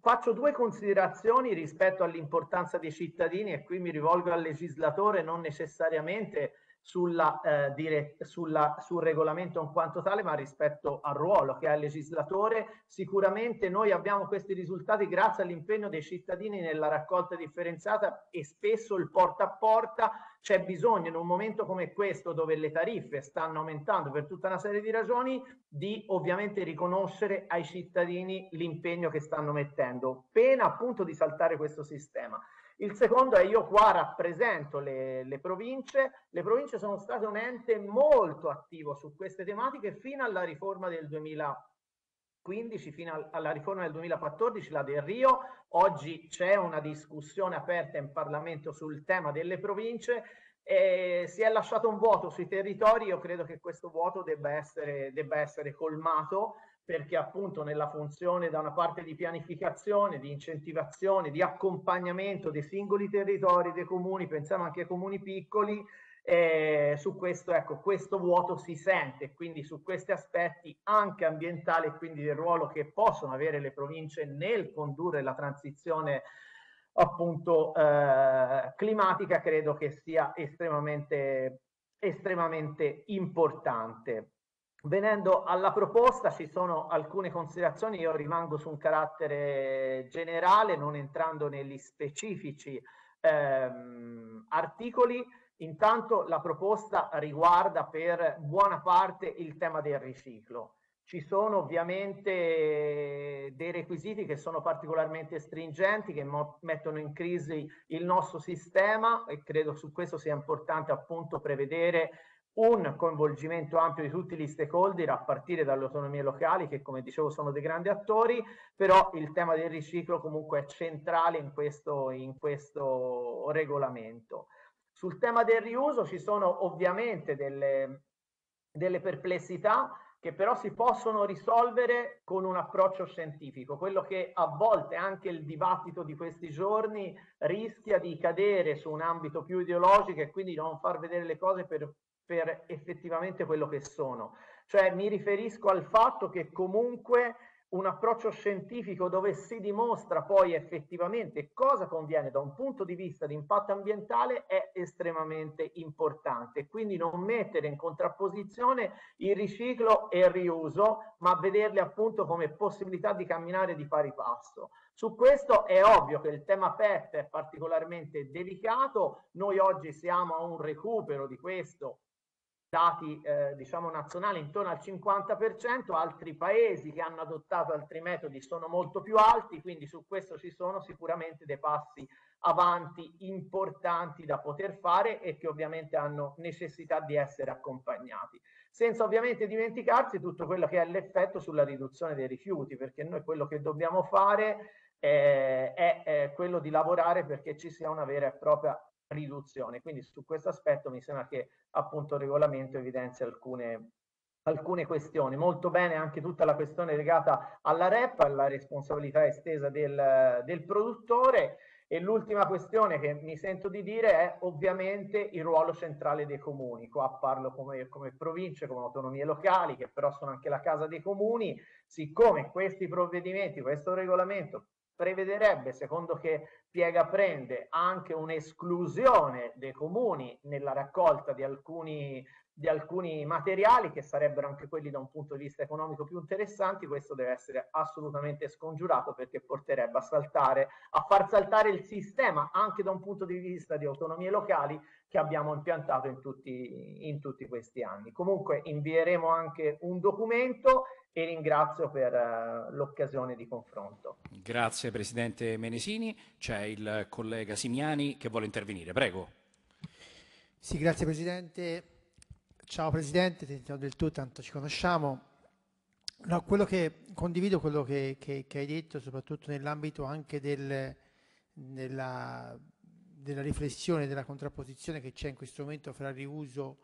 faccio due considerazioni rispetto all'importanza dei cittadini, e qui mi rivolgo al legislatore, non necessariamente sulla, eh, dire, sulla, sul regolamento in quanto tale, ma rispetto al ruolo che ha il legislatore. Sicuramente noi abbiamo questi risultati grazie all'impegno dei cittadini nella raccolta differenziata, e spesso il porta a porta. C'è bisogno, in un momento come questo dove le tariffe stanno aumentando per tutta una serie di ragioni, di ovviamente riconoscere ai cittadini l'impegno che stanno mettendo, pena appunto di saltare questo sistema. Il secondo è, io qua rappresento le, le province, le province sono state un ente molto attivo su queste tematiche fino alla riforma del duemilaquindici, fino alla riforma del duemilaquattordici, la del Rio. Oggi c'è una discussione aperta in Parlamento sul tema delle province, e si è lasciato un vuoto sui territori. Io credo che questo vuoto debba essere, debba essere colmato, perché appunto nella funzione da una parte di pianificazione, di incentivazione, di accompagnamento dei singoli territori, dei comuni, pensiamo anche ai comuni piccoli, eh, su questo, ecco, questo vuoto si sente. Quindi su questi aspetti anche ambientali, quindi del ruolo che possono avere le province nel condurre la transizione appunto eh, climatica, credo che sia estremamente, estremamente importante. Venendo alla proposta, ci sono alcune considerazioni. Io rimango su un carattere generale, non entrando negli specifici ehm, articoli. Intanto la proposta riguarda per buona parte il tema del riciclo. Ci sono ovviamente dei requisiti che sono particolarmente stringenti, che mettono in crisi il nostro sistema, e credo su questo sia importante appunto prevedere un coinvolgimento ampio di tutti gli stakeholder, a partire dalle autonomie locali, che come dicevo sono dei grandi attori. Però il tema del riciclo comunque è centrale in questo, in questo regolamento. Sul tema del riuso ci sono ovviamente delle, delle perplessità, che però si possono risolvere con un approccio scientifico. Quello che a volte anche il dibattito di questi giorni rischia di cadere su un ambito più ideologico, e quindi non far vedere le cose per, per effettivamente quello che sono. Cioè mi riferisco al fatto che comunque un approccio scientifico dove si dimostra poi effettivamente cosa conviene da un punto di vista di impatto ambientale è estremamente importante. Quindi non mettere in contrapposizione il riciclo e il riuso, ma vederli appunto come possibilità di camminare di pari passo. Su questo è ovvio che il tema P E T è particolarmente delicato. Noi oggi siamo a un recupero di questo, dati eh, diciamo nazionali intorno al cinquanta per cento, altri paesi che hanno adottato altri metodi sono molto più alti, quindi su questo ci sono sicuramente dei passi avanti importanti da poter fare, e che ovviamente hanno necessità di essere accompagnati, senza ovviamente dimenticarsi tutto quello che è l'effetto sulla riduzione dei rifiuti, perché noi quello che dobbiamo fare eh, è, è quello di lavorare perché ci sia una vera e propria riduzione. Quindi su questo aspetto mi sembra che appunto il regolamento evidenzia alcune, alcune questioni. Molto bene anche tutta la questione legata alla R E P, alla responsabilità estesa del, del produttore, e l'ultima questione che mi sento di dire è ovviamente il ruolo centrale dei comuni. Qua parlo come, come province, come autonomie locali, che però sono anche la casa dei comuni. Siccome questi provvedimenti, questo regolamento prevederebbe, secondo che piega prende, anche un'esclusione dei comuni nella raccolta di alcuni, di alcuni materiali che sarebbero anche quelli da un punto di vista economico più interessanti, questo deve essere assolutamente scongiurato, perché porterebbe a saltare, a far saltare il sistema anche da un punto di vista di autonomie locali che abbiamo impiantato in tutti, in tutti questi anni. Comunque invieremo anche un documento, e ringrazio per uh, l'occasione di confronto. Grazie Presidente Menesini. C'è il collega Simiani che vuole intervenire, prego. Sì, grazie Presidente. Ciao Presidente, ti sentiamo del tutto, tanto ci conosciamo. No, quello che condivido, quello che, che, che hai detto, soprattutto nell'ambito anche del, della, della riflessione, della contrapposizione che c'è in questo momento fra riuso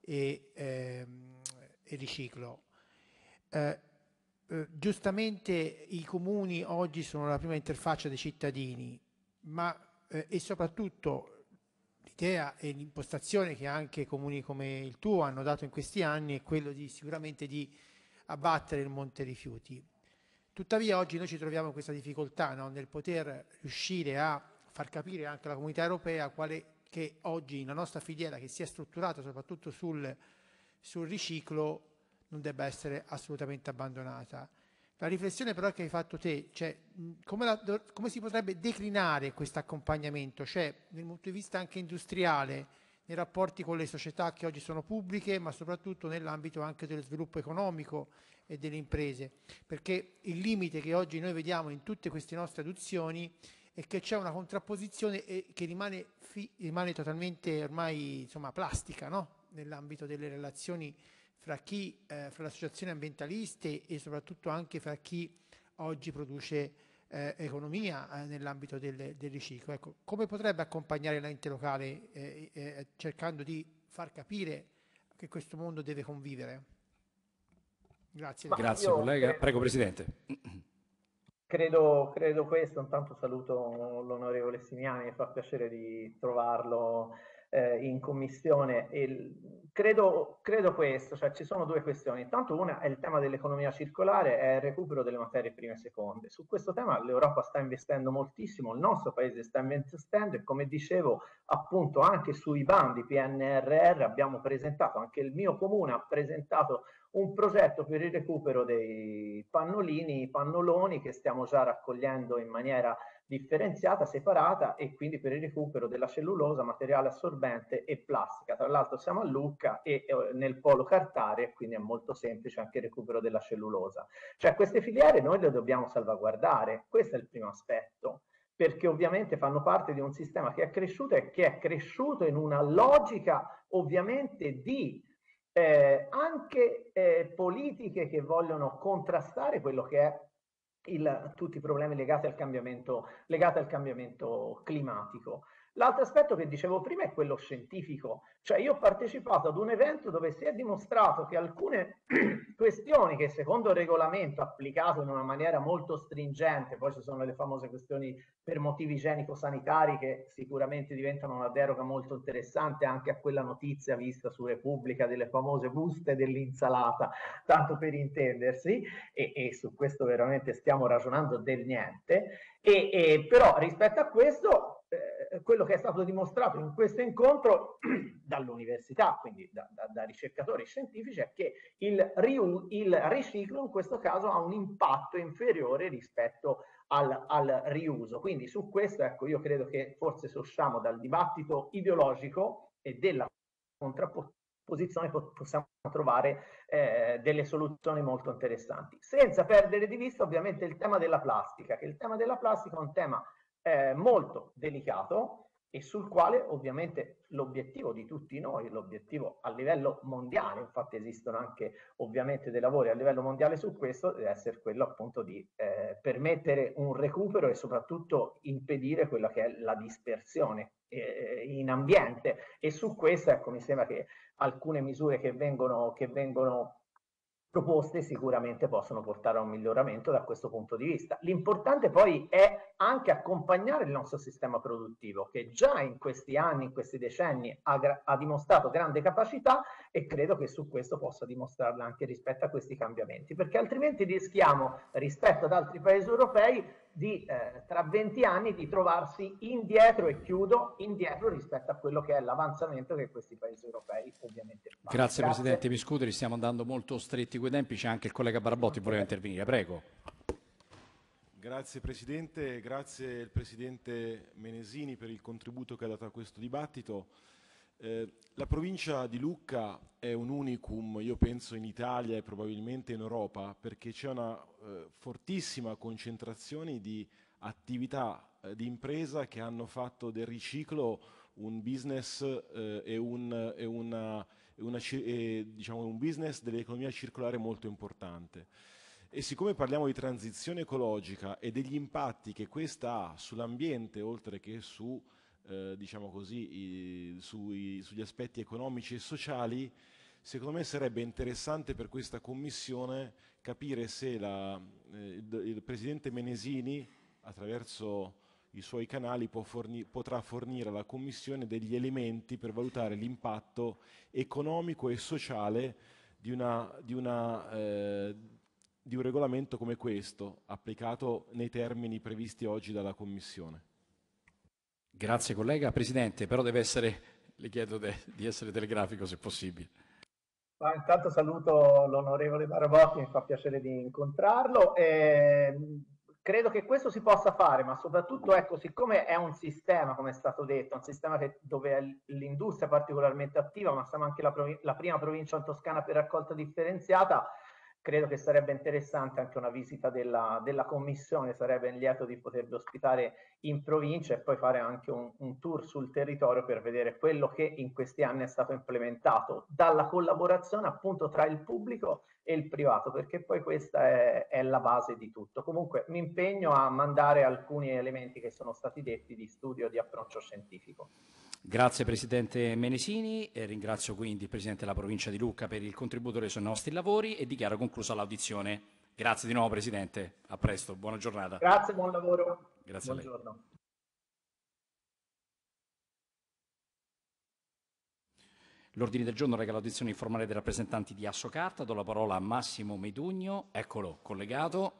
e, eh, e riciclo. Eh, eh, giustamente i comuni oggi sono la prima interfaccia dei cittadini, ma eh, e soprattutto l'idea e l'impostazione che anche comuni come il tuo hanno dato in questi anni è quello di sicuramente di abbattere il monte rifiuti. Tuttavia oggi noi ci troviamo in questa difficoltà, no? Nel poter riuscire a far capire anche alla comunità europea quale che oggi la nostra filiera, che sia strutturata soprattutto sul, sul riciclo, non debba essere assolutamente abbandonata. La riflessione però che hai fatto te, cioè come, la, come si potrebbe declinare questo accompagnamento, cioè dal punto di vista anche industriale, nei rapporti con le società che oggi sono pubbliche, ma soprattutto nell'ambito anche dello sviluppo economico e delle imprese, perché il limite che oggi noi vediamo in tutte queste nostre adozioni è che c'è una contrapposizione che rimane, rimane totalmente ormai insomma, plastica, no? Nell'ambito delle relazioni fra chi, eh, fra le associazioni ambientaliste e soprattutto anche fra chi oggi produce Eh, economia eh, nell'ambito del, del riciclo. Ecco, come potrebbe accompagnare l'ente locale eh, eh, cercando di far capire che questo mondo deve convivere? Grazie. Grazie collega. Credo, Prego Presidente. Credo, credo questo, intanto saluto l'onorevole Simiani, mi fa piacere di trovarlo eh, in commissione. Il, credo, credo questo, cioè ci sono due questioni, intanto una è il tema dell'economia circolare e il recupero delle materie prime e seconde. Su questo tema l'Europa sta investendo moltissimo, il nostro paese sta investendo e come dicevo appunto anche sui bandi P N R R abbiamo presentato, anche il mio comune ha presentato un progetto per il recupero dei pannolini, pannoloni che stiamo già raccogliendo in maniera differenziata, separata e quindi per il recupero della cellulosa, materiale assorbente e plastica. Tra l'altro siamo a Lucca e nel polo Cartare, quindi è molto semplice anche il recupero della cellulosa. Cioè queste filiere noi le dobbiamo salvaguardare, questo è il primo aspetto, perché ovviamente fanno parte di un sistema che è cresciuto e che è cresciuto in una logica ovviamente di eh, anche eh, politiche che vogliono contrastare quello che è Il, tutti i problemi legati al cambiamento, legati al cambiamento climatico. L'altro aspetto che dicevo prima è quello scientifico, cioè io ho partecipato ad un evento dove si è dimostrato che alcune questioni che secondo il regolamento applicato in una maniera molto stringente, poi ci sono le famose questioni per motivi igienico-sanitari che sicuramente diventano una deroga molto interessante anche a quella notizia vista su Repubblica delle famose buste dell'insalata, tanto per intendersi, e, e su questo veramente stiamo ragionando del niente, e, e, però rispetto a questo quello che è stato dimostrato in questo incontro dall'università, quindi da, da, da ricercatori scientifici, è che il, riu, il riciclo in questo caso ha un impatto inferiore rispetto al, al riuso. Quindi su questo ecco, io credo che forse se usciamo dal dibattito ideologico e della contrapposizione possiamo trovare eh, delle soluzioni molto interessanti. Senza perdere di vista ovviamente il tema della plastica, che il tema della plastica è un tema Eh, molto delicato e sul quale ovviamente l'obiettivo di tutti noi, l'obiettivo a livello mondiale, infatti esistono anche ovviamente dei lavori a livello mondiale su questo, deve essere quello appunto di eh, permettere un recupero e soprattutto impedire quella che è la dispersione eh, in ambiente, e su questo ecco, mi sembra che alcune misure che vengono, che vengono proposte sicuramente possono portare a un miglioramento da questo punto di vista. L'importante poi è anche accompagnare il nostro sistema produttivo che già in questi anni, in questi decenni ha, ha dimostrato grande capacità e credo che su questo possa dimostrarla anche rispetto a questi cambiamenti, perché altrimenti rischiamo rispetto ad altri paesi europei di eh, tra venti anni di trovarsi indietro e chiudo indietro rispetto a quello che è l'avanzamento che questi paesi europei ovviamente fanno. Grazie, Grazie Presidente, mi scusi, stiamo andando molto stretti quei tempi, c'è anche il collega Barbotti che voleva intervenire, prego. Grazie Presidente, grazie al Presidente Menesini per il contributo che ha dato a questo dibattito. Eh, la provincia di Lucca è un unicum, io penso, in Italia e probabilmente in Europa, perché c'è una eh, fortissima concentrazione di attività eh, di impresa che hanno fatto del riciclo un business eh, e, un, e, una, e, una, e diciamo, un business dell'economia circolare molto importante. E siccome parliamo di transizione ecologica e degli impatti che questa ha sull'ambiente, oltre che su, eh, diciamo così, i, sui, sugli aspetti economici e sociali, secondo me sarebbe interessante per questa commissione capire se la, eh, il, il presidente Menesini, attraverso i suoi canali, può forni- potrà fornire alla commissione degli elementi per valutare l'impatto economico e sociale di una... Di una eh, di un regolamento come questo, applicato nei termini previsti oggi dalla Commissione. Grazie collega. Presidente, però deve essere, le chiedo de, di essere telegrafico se possibile. Ma intanto saluto l'onorevole Barabocchi, mi fa piacere di incontrarlo. Eh, credo che questo si possa fare, ma soprattutto, ecco, siccome è un sistema, come è stato detto, un sistema che, dove l'industria è particolarmente attiva, ma siamo anche la, la prima provincia in Toscana per raccolta differenziata, credo che sarebbe interessante anche una visita della, della Commissione, sarebbe lieto di potervi ospitare in provincia e poi fare anche un, un tour sul territorio per vedere quello che in questi anni è stato implementato, dalla collaborazione appunto tra il pubblico e il privato, perché poi questa è, è la base di tutto. Comunque mi impegno a mandare alcuni elementi che sono stati detti di studio, di approccio scientifico. Grazie Presidente Menesini, e ringrazio quindi il Presidente della Provincia di Lucca per il contributo reso ai nostri lavori e dichiaro conclusa l'audizione. Grazie di nuovo Presidente, a presto, buona giornata. Grazie, buon lavoro. Grazie. Buongiorno. A lei. L'ordine del giorno reca l'audizione informale dei rappresentanti di Assocarta, do la parola a Massimo Medugno, eccolo collegato,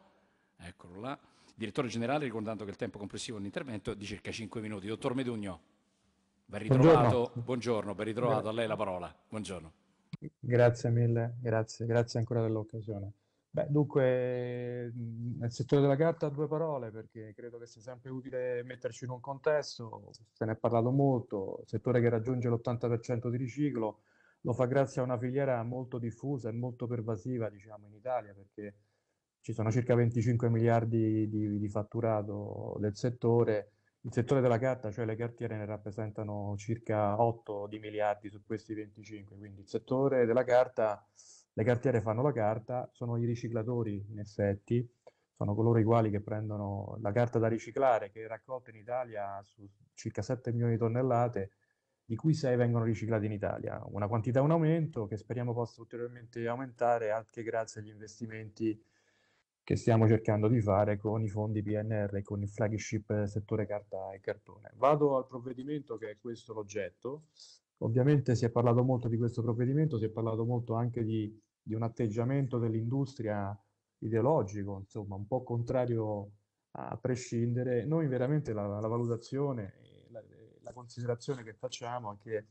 eccolo là, direttore generale, ricordando che il tempo complessivo dell'intervento è di circa cinque minuti. Dottor Medugno. Ben ritrovato, buongiorno, buongiorno, ben ritrovato, grazie. A lei la parola, buongiorno. Grazie mille, grazie, grazie ancora dell'occasione. Beh, dunque, nel settore della carta due parole, perché credo che sia sempre utile metterci in un contesto, se ne è parlato molto, settore che raggiunge l'ottanta per cento di riciclo, lo fa grazie a una filiera molto diffusa e molto pervasiva, diciamo, in Italia, perché ci sono circa venticinque miliardi di, di fatturato del settore. Il settore della carta, cioè le cartiere, ne rappresentano circa otto di miliardi su questi venticinque, quindi il settore della carta, le cartiere fanno la carta, sono i riciclatori in effetti, sono coloro i quali che prendono la carta da riciclare, che è raccolta in Italia su circa sette milioni di tonnellate, di cui sei vengono riciclate in Italia. Una quantità, un aumento che speriamo possa ulteriormente aumentare anche grazie agli investimenti che stiamo cercando di fare con i fondi P N R R, con il flagship settore carta e cartone. Vado al provvedimento, che è questo l'oggetto. Ovviamente si è parlato molto di questo provvedimento, si è parlato molto anche di, di un atteggiamento dell'industria ideologico, insomma, un po' contrario a prescindere. Noi veramente la, la valutazione, la, la considerazione che facciamo è che,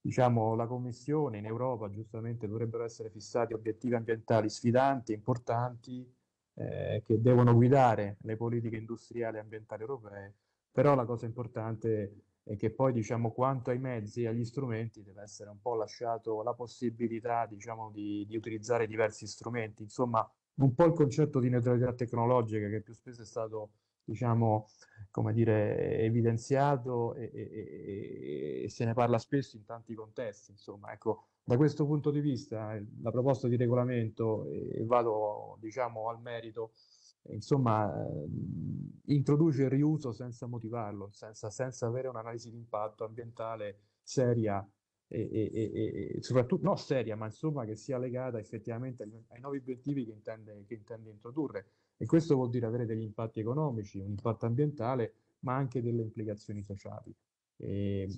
diciamo, la Commissione in Europa giustamente dovrebbero essere fissati obiettivi ambientali sfidanti, importanti, Eh, che devono guidare le politiche industriali e ambientali europee, però la cosa importante è che poi, diciamo, quanto ai mezzi e agli strumenti deve essere un po' lasciato la possibilità, diciamo, di, di utilizzare diversi strumenti, insomma un po' il concetto di neutralità tecnologica che più spesso è stato, diciamo, come dire, evidenziato e, e, e se ne parla spesso in tanti contesti, insomma, ecco. Da questo punto di vista la proposta di regolamento, e vado, diciamo, al merito, insomma, introduce il riuso senza motivarlo, senza, senza avere un'analisi di impatto ambientale seria e, e, e soprattutto, no seria, ma insomma che sia legata effettivamente ai, ai nuovi obiettivi che intende, che intende introdurre. E questo vuol dire avere degli impatti economici, un impatto ambientale, ma anche delle implicazioni sociali. E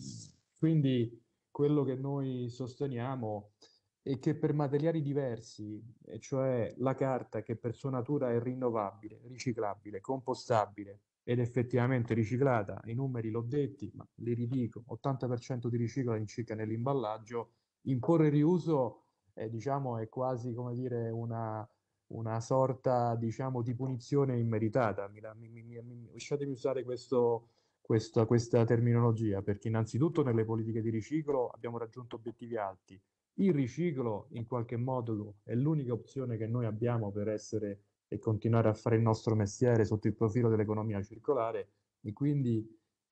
quindi quello che noi sosteniamo è che per materiali diversi, cioè la carta che per sua natura è rinnovabile, riciclabile, compostabile ed effettivamente riciclata, i numeri l'ho detti, ma li ridico, ottanta per cento di riciclo in circa nell'imballaggio, imporre il riuso è, diciamo, è quasi, come dire, una, una sorta, diciamo, di punizione immeritata. Mi, mi, mi, mi, lasciatemi usare questo... Questa, questa terminologia, perché innanzitutto nelle politiche di riciclo abbiamo raggiunto obiettivi alti. Il riciclo in qualche modo è l'unica opzione che noi abbiamo per essere e continuare a fare il nostro mestiere sotto il profilo dell'economia circolare, e quindi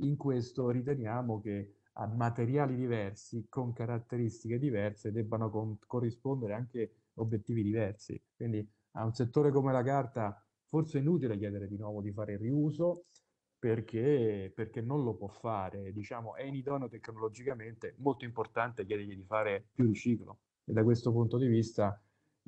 in questo riteniamo che a materiali diversi, con caratteristiche diverse, debbano con- corrispondere anche obiettivi diversi. Quindi a un settore come la carta forse è inutile chiedere di nuovo di fare il riuso, perché, perché non lo può fare, diciamo è inidoneo tecnologicamente, molto importante chiedergli di fare più riciclo. E da questo punto di vista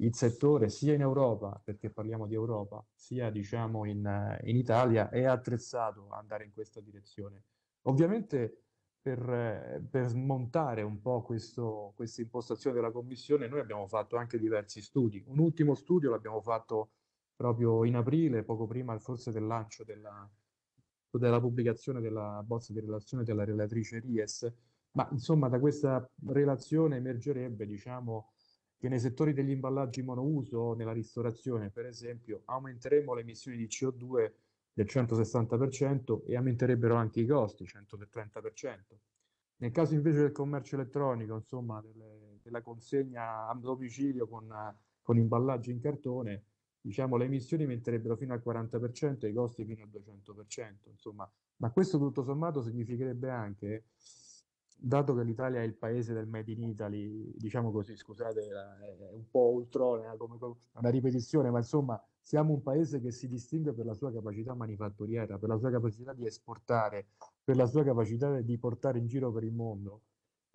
il settore sia in Europa, perché parliamo di Europa, sia diciamo in, in Italia è attrezzato ad andare in questa direzione. Ovviamente per, per smontare un po' questo, questa impostazione della Commissione noi abbiamo fatto anche diversi studi. Un ultimo studio l'abbiamo fatto proprio in aprile, poco prima forse del lancio della, della pubblicazione della bozza di relazione della relatrice Ries, ma insomma da questa relazione emergerebbe diciamo che nei settori degli imballaggi monouso o nella ristorazione, per esempio, aumenteremo le emissioni di C O due del centosessanta per cento e aumenterebbero anche i costi, centotrenta per cento. Nel caso invece del commercio elettronico, insomma, delle, della consegna a domicilio con, con imballaggi in cartone, diciamo le emissioni aumenterebbero fino al quaranta per cento e i costi fino al duecento per cento, insomma. Ma questo tutto sommato significherebbe anche, dato che l'Italia è il paese del Made in Italy, diciamo così, scusate, è un po' ultronea come una ripetizione, ma insomma siamo un paese che si distingue per la sua capacità manifatturiera, per la sua capacità di esportare, per la sua capacità di portare in giro per il mondo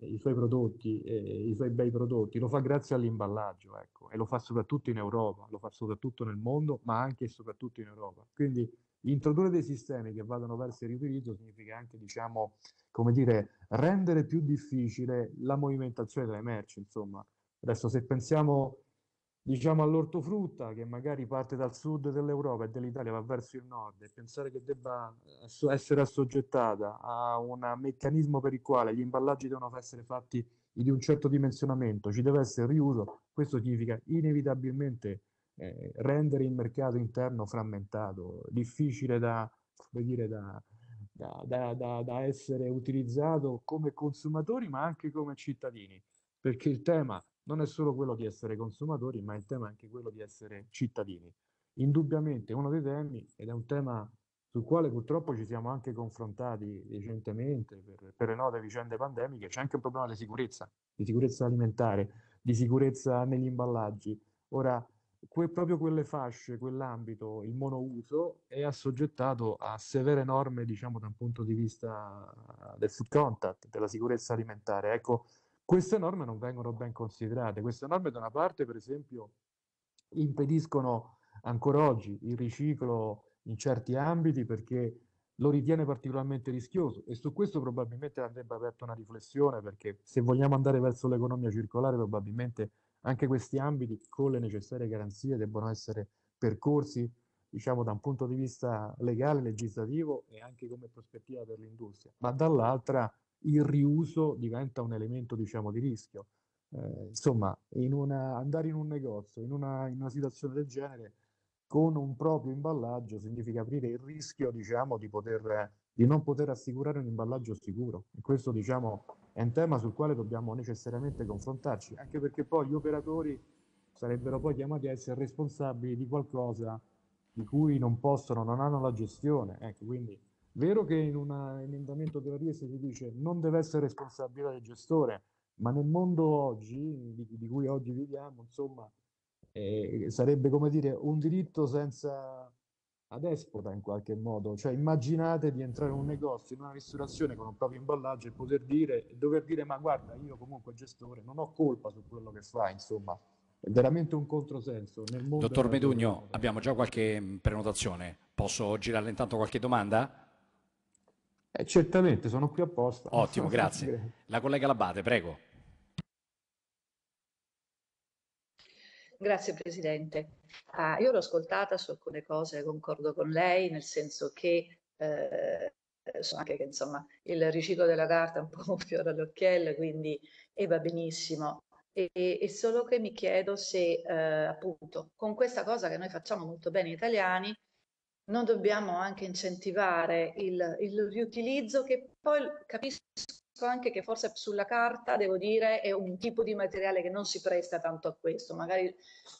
i suoi prodotti, eh, i suoi bei prodotti, lo fa grazie all'imballaggio, ecco, e lo fa soprattutto in Europa, lo fa soprattutto nel mondo, ma anche e soprattutto in Europa. Quindi introdurre dei sistemi che vadano verso il riutilizzo significa anche, diciamo, come dire, rendere più difficile la movimentazione delle merci, insomma. Adesso se pensiamo, diciamo, all'ortofrutta, che magari parte dal sud dell'Europa e dell'Italia va verso il nord, e pensare che debba essere assoggettata a un meccanismo per il quale gli imballaggi devono essere fatti di un certo dimensionamento, ci deve essere riuso, questo significa inevitabilmente Eh, rendere il mercato interno frammentato, difficile da, come dire, da, da, da, da, da essere utilizzato come consumatori ma anche come cittadini, perché il tema non è solo quello di essere consumatori, ma il tema è anche quello di essere cittadini. Indubbiamente uno dei temi, ed è un tema sul quale purtroppo ci siamo anche confrontati recentemente per, per le note vicende pandemiche, c'è anche un problema di sicurezza, di sicurezza alimentare, di sicurezza negli imballaggi. Ora Que, proprio quelle fasce, quell'ambito, il monouso, è assoggettato a severe norme, diciamo, da un punto di vista del food contact, della sicurezza alimentare. Ecco, queste norme non vengono ben considerate. Queste norme, da una parte, per esempio, impediscono ancora oggi il riciclo in certi ambiti perché lo ritiene particolarmente rischioso, e su questo probabilmente andrebbe aperta una riflessione, perché se vogliamo andare verso l'economia circolare probabilmente anche questi ambiti, con le necessarie garanzie, debbono essere percorsi, diciamo, da un punto di vista legale, legislativo e anche come prospettiva per l'industria. Ma dall'altra il riuso diventa un elemento, diciamo, di rischio. Eh, insomma, in una, andare in un negozio, in una, in una situazione del genere, con un proprio imballaggio significa aprire il rischio, diciamo, di, poter, di non poter assicurare un imballaggio sicuro. E questo, diciamo, è un tema sul quale dobbiamo necessariamente confrontarci, anche perché poi gli operatori sarebbero poi chiamati a essere responsabili di qualcosa di cui non possono, non hanno la gestione. Ecco, quindi, vero che in un emendamento della Riese si dice non deve essere responsabilità del gestore, ma nel mondo oggi, di, di cui oggi viviamo, insomma, eh, sarebbe, come dire, un diritto senza adespota in qualche modo. Cioè, immaginate di entrare in un negozio, in una ristorazione, con un proprio imballaggio e poter dire, dover dire: ma guarda, io comunque gestore non ho colpa su quello che fai, insomma. È veramente un controsenso nel mondo. Dottor Medugno, abbiamo già qualche prenotazione, posso girare intanto qualche domanda? Eh, certamente, sono qui apposta. Ottimo, grazie. La collega Labate, prego. Grazie Presidente. Ah, io l'ho ascoltata, su alcune cose concordo con lei, nel senso che, eh, so anche che insomma, il riciclo della carta è un po' un fiore all'occhiello, quindi e va benissimo. E, e solo che mi chiedo se eh, appunto con questa cosa che noi facciamo molto bene italiani non dobbiamo anche incentivare il, il riutilizzo, che poi capisco anche che forse sulla carta, devo dire, è un tipo di materiale che non si presta tanto a questo. Magari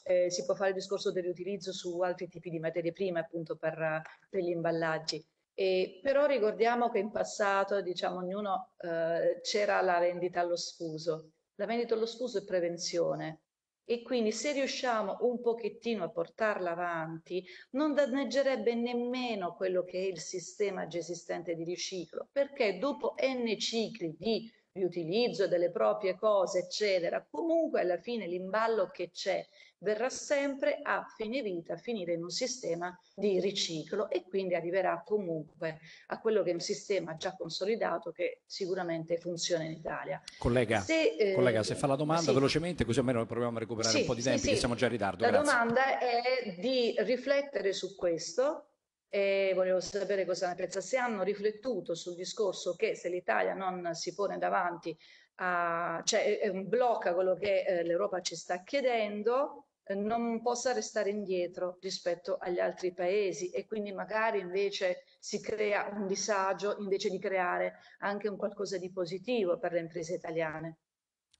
eh, si può fare il discorso del riutilizzo su altri tipi di materie prime, appunto per, per gli imballaggi. E, però ricordiamo che in passato, diciamo, ognuno eh, c'era la vendita allo sfuso. La vendita allo sfuso è prevenzione. e quindi se riusciamo un pochettino a portarla avanti non danneggerebbe nemmeno quello che è il sistema già esistente di riciclo, perché dopo n cicli di riutilizzo delle proprie cose eccetera, comunque alla fine l'imballo che c'è verrà sempre a fine vita a finire in un sistema di riciclo e quindi arriverà comunque a quello che è un sistema già consolidato che sicuramente funziona in Italia. Collega, se, eh, collega, se fa la domanda sì, velocemente, così almeno proviamo a recuperare sì, un po' di tempi, sì, che sì, siamo già in ritardo. La grazie. Domanda è di riflettere su questo e volevo sapere cosa ne pensa, se hanno riflettuto sul discorso che se l'Italia non si pone davanti a, cioè eh, blocca quello che eh, l'Europa ci sta chiedendo, eh, non possa restare indietro rispetto agli altri paesi e quindi magari invece si crea un disagio invece di creare anche un qualcosa di positivo per le imprese italiane.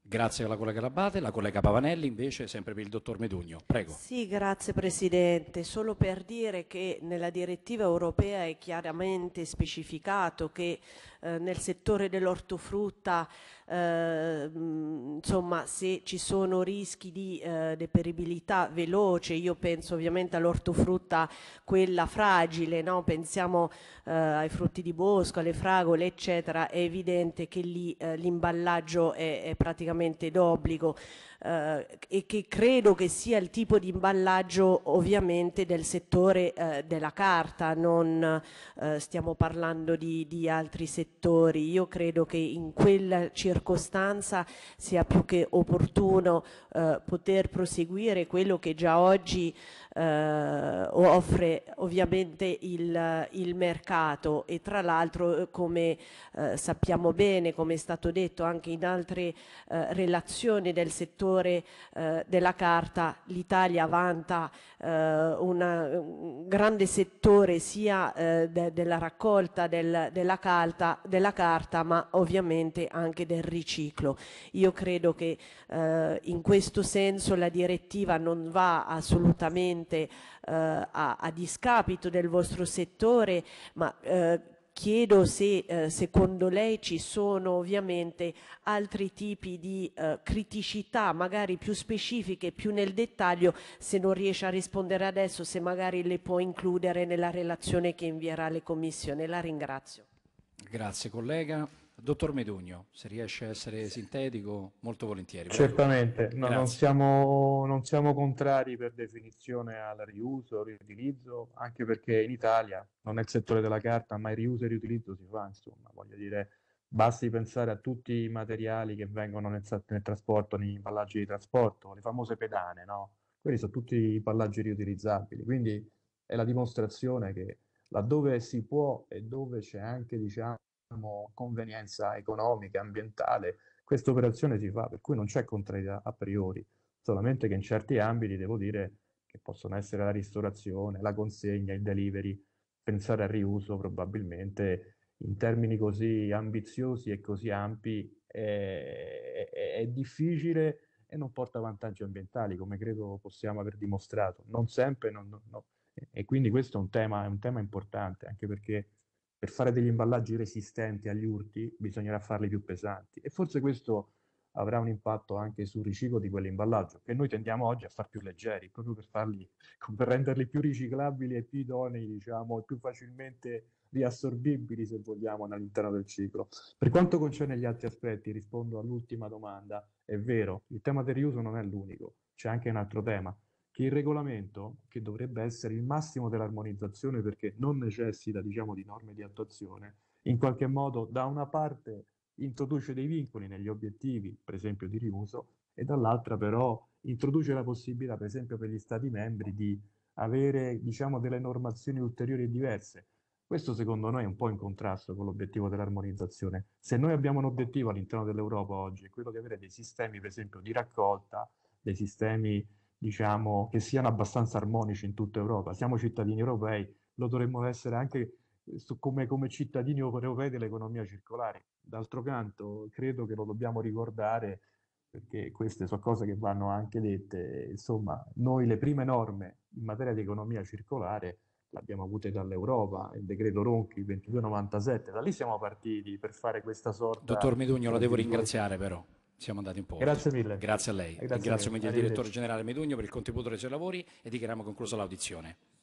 Grazie alla collega Labate. La collega Pavanelli invece, sempre per il dottor Medugno. Prego. Sì, grazie Presidente. Solo per dire che nella direttiva europea è chiaramente specificato che eh, nel settore dell'ortofrutta eh, insomma, se ci sono rischi di eh, deperibilità veloce, io penso ovviamente all'ortofrutta quella fragile, no? Pensiamo eh, ai frutti di bosco, alle fragole eccetera, è evidente che lì eh, l'imballaggio è, è praticamente d'obbligo eh, e che credo che sia il tipo di imballaggio ovviamente del settore eh, della carta, non eh, stiamo parlando di, di altri settori. Io credo che in quella circostanza sia più che opportuno eh, poter proseguire quello che già oggi eh, offre ovviamente il, il mercato e tra l'altro come eh, sappiamo bene, come è stato detto anche in altre Eh, relazione del settore eh, della carta, l'Italia vanta eh, una, un grande settore sia eh, de, della raccolta del, della, carta, della carta ma ovviamente anche del riciclo. Io credo che eh, in questo senso la direttiva non va assolutamente eh, a, a discapito del vostro settore, ma eh, chiedo se eh, secondo lei ci sono ovviamente altri tipi di eh, criticità, magari più specifiche, più nel dettaglio, se non riesce a rispondere adesso, se magari le può includere nella relazione che invierà alle commissioni. La ringrazio. Grazie collega. Dottor Medugno, se riesce a essere sintetico, molto volentieri. Certamente, no, non, siamo, non siamo contrari per definizione al riuso, al riutilizzo, anche perché in Italia, non è il settore della carta, ma il riuso e il riutilizzo si fa, insomma, voglio dire, basti pensare a tutti i materiali che vengono nel, nel trasporto, negli imballaggi di trasporto, le famose pedane, no? Quelli sono tutti imballaggi riutilizzabili, quindi è la dimostrazione che laddove si può e dove c'è anche, diciamo, convenienza economica, ambientale, questa operazione si fa, per cui non c'è contrarietà a priori, solamente che in certi ambiti, devo dire, che possono essere la ristorazione, la consegna, il delivery, pensare al riuso probabilmente in termini così ambiziosi e così ampi è, è, è difficile e non porta vantaggi ambientali, come credo possiamo aver dimostrato, non sempre, non, no, no. E quindi questo è un tema, è un tema importante, anche perché per fare degli imballaggi resistenti agli urti bisognerà farli più pesanti e forse questo avrà un impatto anche sul riciclo di quell'imballaggio che noi tendiamo oggi a far più leggeri proprio per, farli, per renderli più riciclabili e più idonei, diciamo, e più facilmente riassorbibili se vogliamo all'interno del ciclo. Per quanto concerne gli altri aspetti, rispondo all'ultima domanda, è vero, il tema del riuso non è l'unico, c'è anche un altro tema, che il regolamento, che dovrebbe essere il massimo dell'armonizzazione perché non necessita, diciamo, di norme di attuazione, in qualche modo da una parte introduce dei vincoli negli obiettivi, per esempio di riuso, e dall'altra però introduce la possibilità, per esempio per gli Stati membri, di avere, diciamo, delle normazioni ulteriori e diverse. Questo secondo noi è un po' in contrasto con l'obiettivo dell'armonizzazione. Se noi abbiamo un obiettivo all'interno dell'Europa oggi, è quello di avere dei sistemi, per esempio, di raccolta, dei sistemi, diciamo, che siano abbastanza armonici in tutta Europa, siamo cittadini europei, lo dovremmo essere anche su, come, come cittadini europei dell'economia circolare. D'altro canto credo che lo dobbiamo ricordare perché queste sono cose che vanno anche dette, insomma, noi le prime norme in materia di economia circolare le abbiamo avute dall'Europa, il decreto Ronchi ventidue novantasette, da lì siamo partiti per fare questa sorta. Dottor Medugno, la devo ringraziare però. Siamo andati un po'. Grazie mille. Grazie a lei. Grazie. Ringrazio il direttore generale Medugno per il contributo dei suoi lavori e dichiariamo conclusa l'audizione.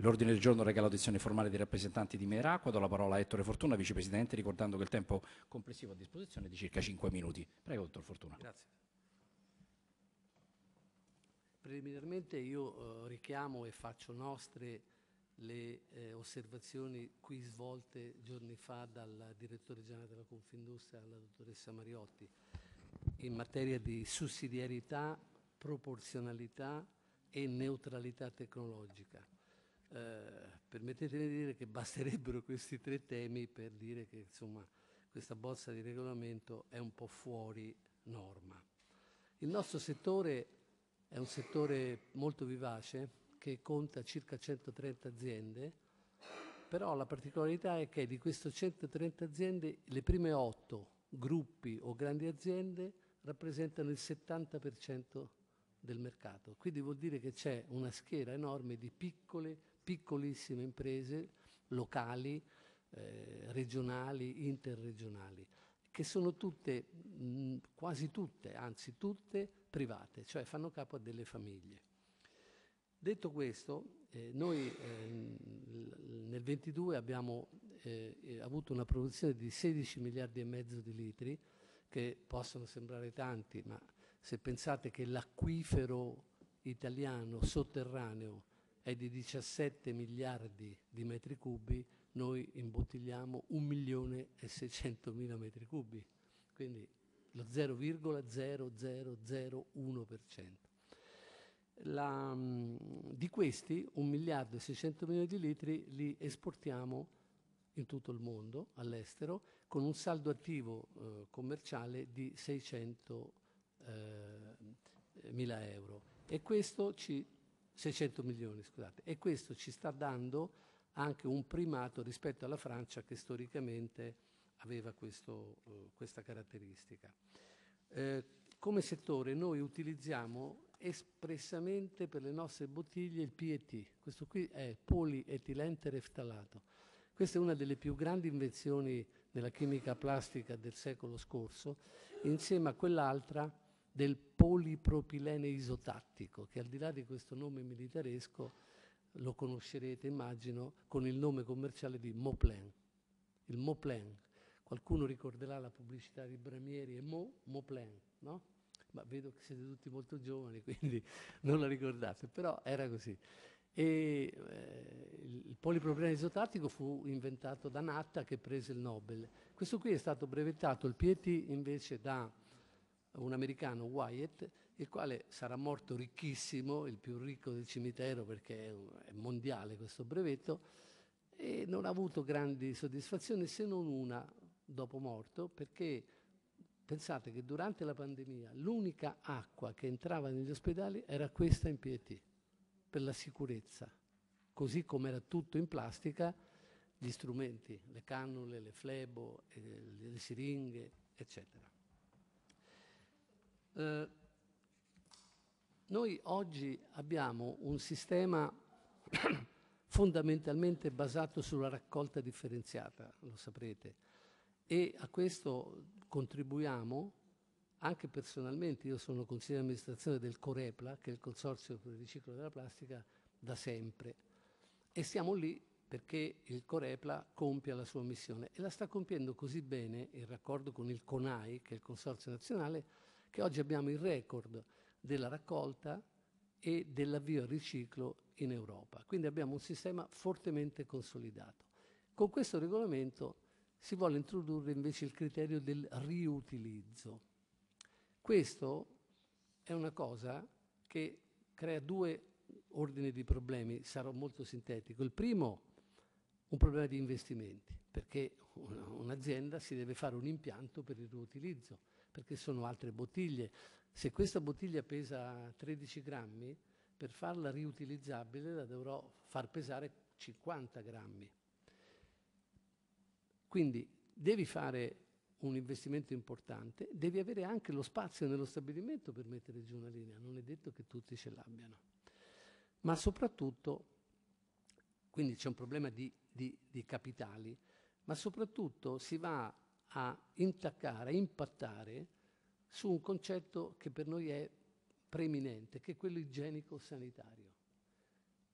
L'ordine del giorno reca l'audizione formale dei rappresentanti di Meracqua. Do la parola a Ettore Fortuna, vicepresidente, ricordando che il tempo complessivo a disposizione è di circa cinque minuti. Prego, dottor Fortuna. Grazie. Preliminarmente io eh, richiamo e faccio nostre le eh, osservazioni qui svolte giorni fa dal direttore generale della Confindustria, alla dottoressa Mariotti, in materia di sussidiarietà, proporzionalità e neutralità tecnologica. Eh, permettetemi di dire che basterebbero questi tre temi per dire che insomma questa bozza di regolamento è un po' fuori norma. Il nostro settore è un settore molto vivace che conta circa centotrenta aziende, però la particolarità è che di queste centotrenta aziende le prime otto gruppi o grandi aziende rappresentano il settanta per cento del mercato, quindi vuol dire che c'è una schiera enorme di piccole piccolissime imprese locali, eh, regionali, interregionali, che sono tutte, mh, quasi tutte, anzi tutte private, cioè fanno capo a delle famiglie. Detto questo, eh, noi eh, nel ventidue abbiamo eh, avuto una produzione di sedici miliardi e mezzo di litri, che possono sembrare tanti, ma se pensate che l'acquifero italiano sotterraneo è di diciassette miliardi di metri cubi, noi imbottigliamo un milione e seicentomila metri cubi, quindi lo zero virgola zero zero zero uno per cento. La, di questi un miliardo e seicentomila di litri li esportiamo in tutto il mondo, all'estero, con un saldo attivo eh, commerciale di seicentomila euro. E questo ci... seicento milioni, scusate, e questo ci sta dando anche un primato rispetto alla Francia, che storicamente aveva questo, uh, questa caratteristica. Eh, come settore noi utilizziamo espressamente per le nostre bottiglie il P E T, questo qui è polietilentereftalato. Questa è una delle più grandi invenzioni nella chimica plastica del secolo scorso, insieme a quell'altra del polipropilene isotattico, che al di là di questo nome militaresco lo conoscerete, immagino, con il nome commerciale di Moplen. Il Moplen. Qualcuno ricorderà la pubblicità di Bramieri e Mo, Moplen, no? Ma vedo che siete tutti molto giovani, quindi non la ricordate, però era così. E, eh, il polipropilene isotattico fu inventato da Natta, che prese il Nobel. Questo qui è stato brevettato, il P E T invece, da un americano, Wyatt, il quale sarà morto ricchissimo, il più ricco del cimitero, perché è mondiale questo brevetto, e non ha avuto grandi soddisfazioni, se non una dopo morto, perché pensate che durante la pandemia l'unica acqua che entrava negli ospedali era questa in P E T, per la sicurezza, così come era tutto in plastica, gli strumenti, le cannule, le flebo, eh, le siringhe, eccetera. Uh, noi oggi abbiamo un sistema fondamentalmente basato sulla raccolta differenziata, lo saprete, e a questo contribuiamo anche personalmente. Io sono consigliere di amministrazione del Corepla, che è il consorzio per il riciclo della plastica, da sempre, e siamo lì perché il Corepla compia la sua missione e la sta compiendo così bene in raccordo con il CONAI, che è il consorzio nazionale, che oggi abbiamo il record della raccolta e dell'avvio al riciclo in Europa. Quindi abbiamo un sistema fortemente consolidato. Con questo regolamento si vuole introdurre invece il criterio del riutilizzo. Questo è una cosa che crea due ordini di problemi, sarò molto sintetico. Il primo un problema di investimenti, perché un'azienda si deve fare un impianto per il riutilizzo, perché sono altre bottiglie. Se questa bottiglia pesa tredici grammi, per farla riutilizzabile la dovrò far pesare cinquanta grammi. Quindi devi fare un investimento importante, devi avere anche lo spazio nello stabilimento per mettere giù una linea, non è detto che tutti ce l'abbiano. Ma soprattutto, quindi c'è un problema di, di, di capitali, ma soprattutto si va a intaccare, a impattare su un concetto che per noi è preeminente, che è quello igienico-sanitario.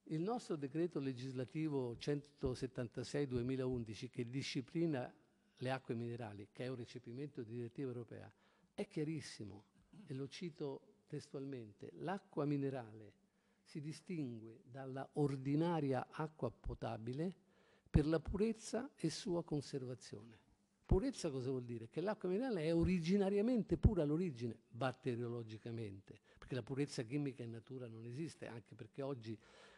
Il nostro decreto legislativo centosettantasei duemilaundici, che disciplina le acque minerali, che è un recepimento di direttiva europea, è chiarissimo, e lo cito testualmente: l'acqua minerale si distingue dalla ordinaria acqua potabile per la purezza e sua conservazione. Purezza cosa vuol dire? Che l'acqua minerale è originariamente pura all'origine, batteriologicamente, perché la purezza chimica in natura non esiste, anche perché oggi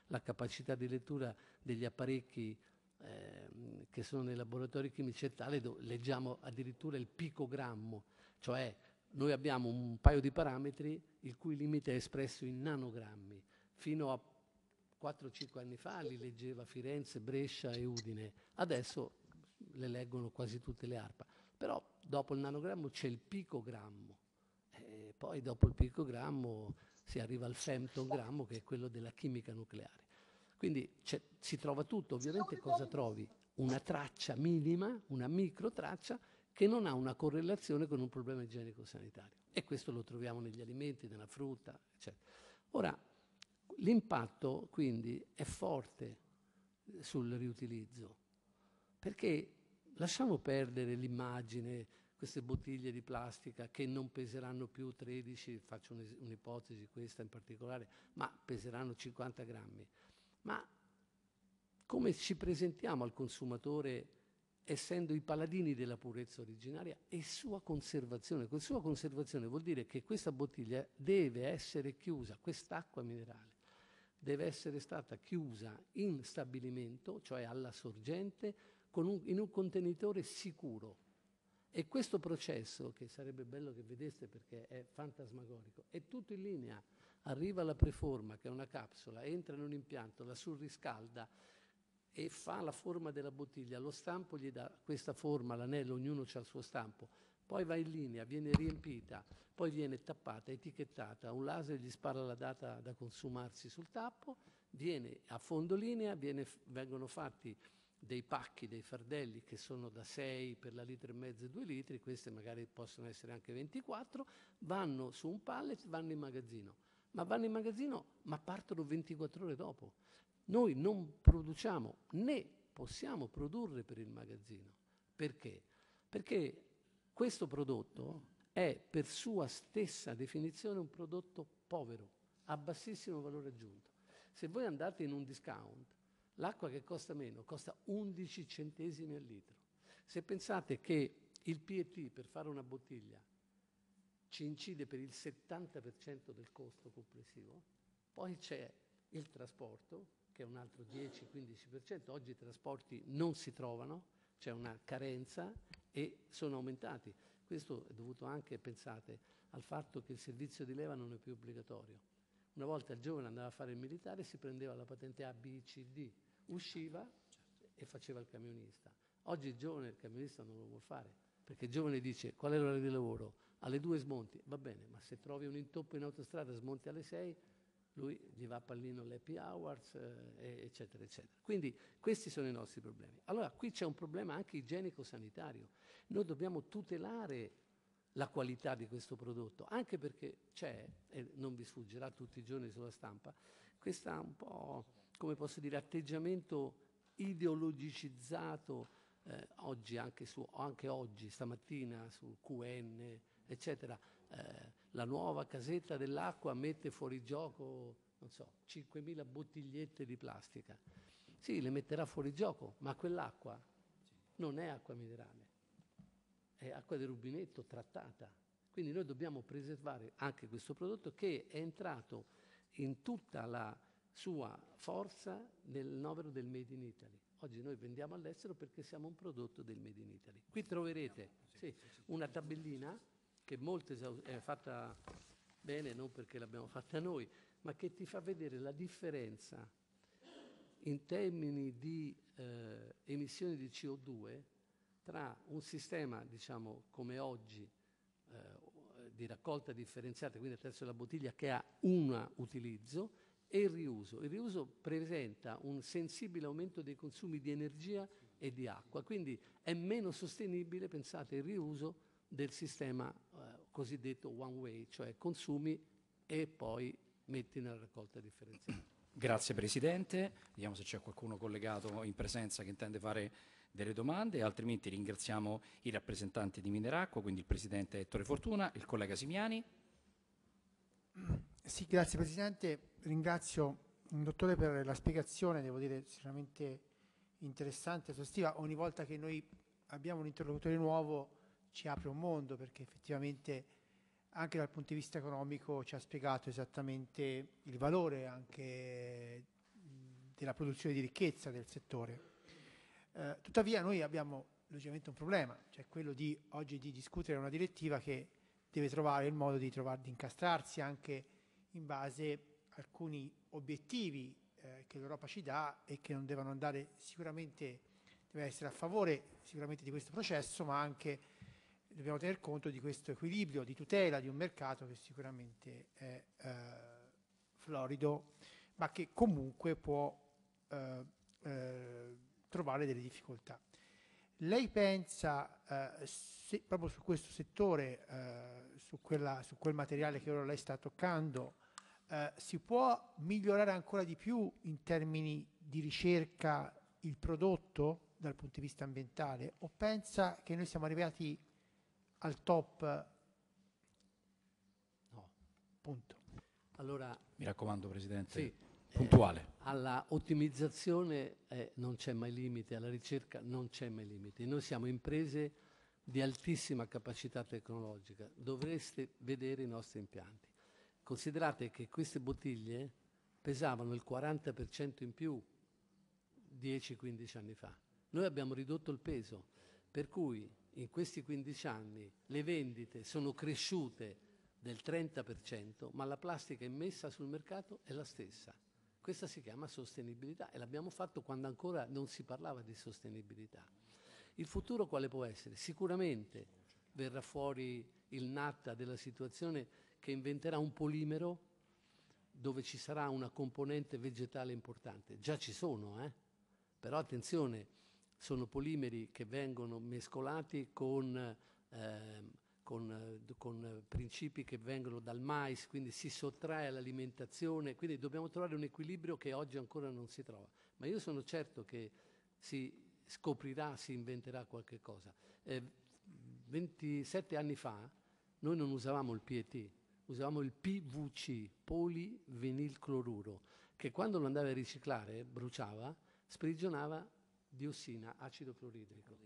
la capacità di lettura degli apparecchi eh, che sono nei laboratori chimici è tale, leggiamo addirittura il picogrammo, cioè noi abbiamo un paio di parametri il cui limite è espresso in nanogrammi. Fino a quattro o cinque anni fa li leggeva Firenze, Brescia e Udine, adesso le leggono quasi tutte le ARPA, però dopo il nanogrammo c'è il picogrammo, e poi dopo il picogrammo si arriva al femtogrammo, che è quello della chimica nucleare. Quindi si trova tutto, ovviamente cosa trovi? Una traccia minima, una micro traccia che non ha una correlazione con un problema igienico-sanitario, e questo lo troviamo negli alimenti, nella frutta, eccetera. Ora, l'impatto quindi è forte sul riutilizzo, perché lasciamo perdere l'immagine, queste bottiglie di plastica che non peseranno più tredici, faccio un'ipotesi questa in particolare, ma peseranno cinquanta grammi. Ma come ci presentiamo al consumatore essendo i paladini della purezza originaria e sua conservazione? Con sua conservazione vuol dire che questa bottiglia deve essere chiusa, quest'acqua minerale deve essere stata chiusa in stabilimento, cioè alla sorgente, con un, in un contenitore sicuro. E questo processo, che sarebbe bello che vedeste perché è fantasmagorico, è tutto in linea. Arriva la preforma, che è una capsula, entra in un impianto, la surriscalda e fa la forma della bottiglia. Lo stampo gli dà questa forma, l'anello, ognuno ha il suo stampo. Poi va in linea, viene riempita, poi viene tappata, etichettata, un laser gli spara la data da consumarsi sul tappo, viene a fondo linea, viene, vengono fatti dei pacchi, dei fardelli che sono da sei per la litro e mezzo e due litri, queste magari possono essere anche ventiquattro, vanno su un pallet, vanno in magazzino, ma vanno in magazzino ma partono ventiquattro ore dopo. Noi non produciamo né possiamo produrre per il magazzino. Perché? Perché questo prodotto è per sua stessa definizione un prodotto povero, a bassissimo valore aggiunto. Se voi andate in un discount, l'acqua che costa meno costa undici centesimi al litro. Se pensate che il P E T per fare una bottiglia ci incide per il settanta per cento del costo complessivo, poi c'è il trasporto, che è un altro dieci quindici per cento, oggi i trasporti non si trovano, c'è una carenza e sono aumentati. Questo è dovuto anche, pensate, al fatto che il servizio di leva non è più obbligatorio. Una volta il giovane andava a fare il militare, si prendeva la patente A, B, C, D, usciva e faceva il camionista. Oggi il giovane, il camionista non lo vuol fare, perché il giovane dice: qual è l'ora di lavoro? Alle due smonti, va bene, ma se trovi un intoppo in autostrada smonti alle sei, lui gli va a pallino l'happy hours, eh, eccetera, eccetera. Quindi questi sono i nostri problemi. Allora qui c'è un problema anche igienico-sanitario. Noi dobbiamo tutelare la qualità di questo prodotto, anche perché c'è, e non vi sfuggirà tutti i giorni sulla stampa, questa un po', come posso dire, atteggiamento ideologicizzato eh, oggi, anche, su, anche oggi, stamattina, sul Q N, eccetera. Eh, la nuova casetta dell'acqua mette fuori gioco, non so, cinquemila bottigliette di plastica. Sì, le metterà fuori gioco, ma quell'acqua non è acqua minerale. È acqua di rubinetto trattata, quindi noi dobbiamo preservare anche questo prodotto che è entrato in tutta la sua forza nel novero del Made in Italy. Oggi noi vendiamo all'estero perché siamo un prodotto del Made in Italy. Qui troverete sì, una tabellina che molte è fatta bene, non perché l'abbiamo fatta noi, ma che ti fa vedere la differenza in termini di eh, emissioni di C O due tra un sistema, diciamo, come oggi, eh, di raccolta differenziata, quindi attraverso la bottiglia, che ha un utilizzo, e il riuso. Il riuso presenta un sensibile aumento dei consumi di energia e di acqua, quindi è meno sostenibile, pensate, il riuso del sistema eh, cosiddetto one way, cioè consumi e poi metti nella raccolta differenziata. Grazie Presidente, vediamo se c'è qualcuno collegato in presenza che intende fare delle domande, altrimenti ringraziamo i rappresentanti di Mineracqua, quindi il Presidente Ettore Fortuna, il collega Simiani. Sì, grazie Presidente, ringrazio il Dottore per la spiegazione, devo dire sicuramente interessante e esaustiva. Ogni volta che noi abbiamo un interlocutore nuovo ci apre un mondo, perché effettivamente anche dal punto di vista economico ci ha spiegato esattamente il valore anche della produzione di ricchezza del settore. Eh, tuttavia noi abbiamo logicamente un problema, cioè quello di oggi di discutere una direttiva che deve trovare il modo di, trovare, di incastrarsi anche in base a alcuni obiettivi eh, che l'Europa ci dà e che non devono andare sicuramente, deve essere a favore sicuramente di questo processo, ma anche dobbiamo tener conto di questo equilibrio di tutela di un mercato che sicuramente è eh, florido, ma che comunque può eh, eh, trovare delle difficoltà. Lei pensa eh, se, proprio su questo settore, eh, su, quella, su quel materiale che ora lei sta toccando, eh, si può migliorare ancora di più in termini di ricerca il prodotto dal punto di vista ambientale, o pensa che noi siamo arrivati al top? No. Punto. Allora, mi raccomando Presidente. Sì. Puntuale. Eh, alla ottimizzazione eh, non c'è mai limite, alla ricerca non c'è mai limite. Noi siamo imprese di altissima capacità tecnologica, dovreste vedere i nostri impianti. Considerate che queste bottiglie pesavano il quaranta per cento in più dieci quindici anni fa. Noi abbiamo ridotto il peso, per cui in questi quindici anni le vendite sono cresciute del trenta per cento, ma la plastica immessa sul mercato è la stessa. Questa si chiama sostenibilità e l'abbiamo fatto quando ancora non si parlava di sostenibilità. Il futuro quale può essere? Sicuramente verrà fuori il NATA della situazione, che inventerà un polimero dove ci sarà una componente vegetale importante. Già ci sono, eh? Però attenzione, sono polimeri che vengono mescolati con, eh, con, con principi che vengono dal mais, quindi si sottrae all'alimentazione, quindi dobbiamo trovare un equilibrio che oggi ancora non si trova. Ma io sono certo che si scoprirà, si inventerà qualche cosa. Eh, ventisette anni fa noi non usavamo il P E T, usavamo il P V C, polivinilcloruro, che quando lo andavi a riciclare bruciava, sprigionava diossina, acido cloridrico.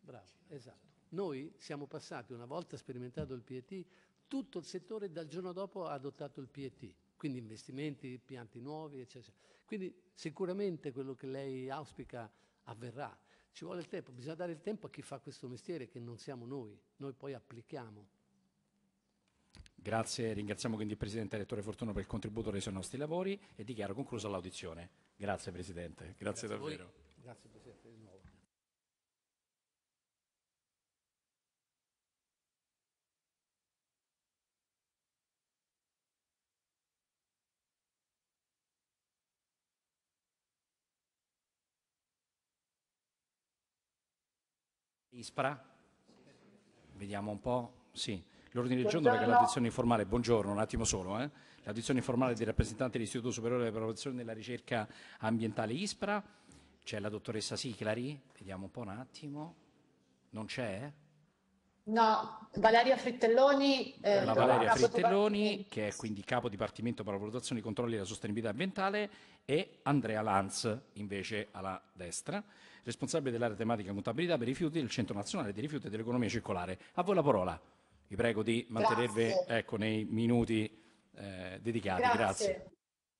Bravo, esatto. Noi siamo passati, una volta sperimentato il P E T, tutto il settore dal giorno dopo ha adottato il P E T, quindi investimenti, impianti nuovi, eccetera. Quindi sicuramente quello che lei auspica avverrà. Ci vuole il tempo, bisogna dare il tempo a chi fa questo mestiere, che non siamo noi, noi poi applichiamo. Grazie, ringraziamo quindi il Presidente Ettore Fortuna per il contributo reso ai nostri lavori e dichiaro conclusa l'audizione. Grazie Presidente, grazie, grazie davvero. Grazie Presidente, di nuovo. ISPRA, vediamo un po', sì, l'ordine del giorno perché l'audizione informale, buongiorno, un attimo solo, eh. L'audizione informale dei rappresentanti dell'Istituto Superiore della Promozione della Ricerca Ambientale ISPRA, c'è la dottoressa Siclari, vediamo un po' un attimo, non c'è? No, Valeria Frittelloni, eh, la Valeria Frittelloni che è quindi capo dipartimento per la valutazione, i controlli e la sostenibilità ambientale, e Andrea Lanz invece alla destra, responsabile dell'area tematica contabilità per i rifiuti del Centro Nazionale dei Rifiuti e dell'Economia Circolare. A voi la parola, vi prego di mantenervi, ecco, nei minuti eh, dedicati. Grazie. Grazie.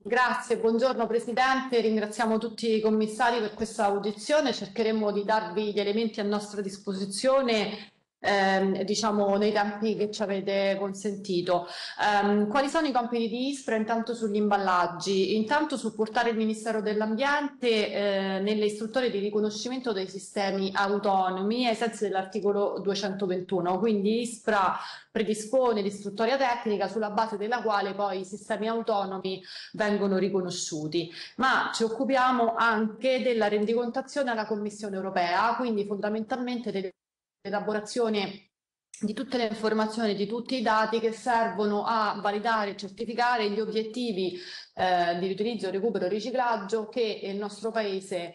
Grazie, buongiorno Presidente, ringraziamo tutti i commissari per questa audizione, cercheremo di darvi gli elementi a nostra disposizione ehm, diciamo nei tempi che ci avete consentito. Ehm, quali sono i compiti di ISPRA intanto sugli imballaggi? Intanto supportare il Ministero dell'Ambiente eh, nelle istruttorie di riconoscimento dei sistemi autonomi ai sensi dell'articolo duecentoventuno, quindi ISPRA predispone l'istruttoria tecnica sulla base della quale poi i sistemi autonomi vengono riconosciuti, ma ci occupiamo anche della rendicontazione alla Commissione europea, quindi fondamentalmente dell'elaborazione di tutte le informazioni, di tutti i dati che servono a validare e certificare gli obiettivi eh, di riutilizzo, recupero e riciclaggio che il nostro Paese eh,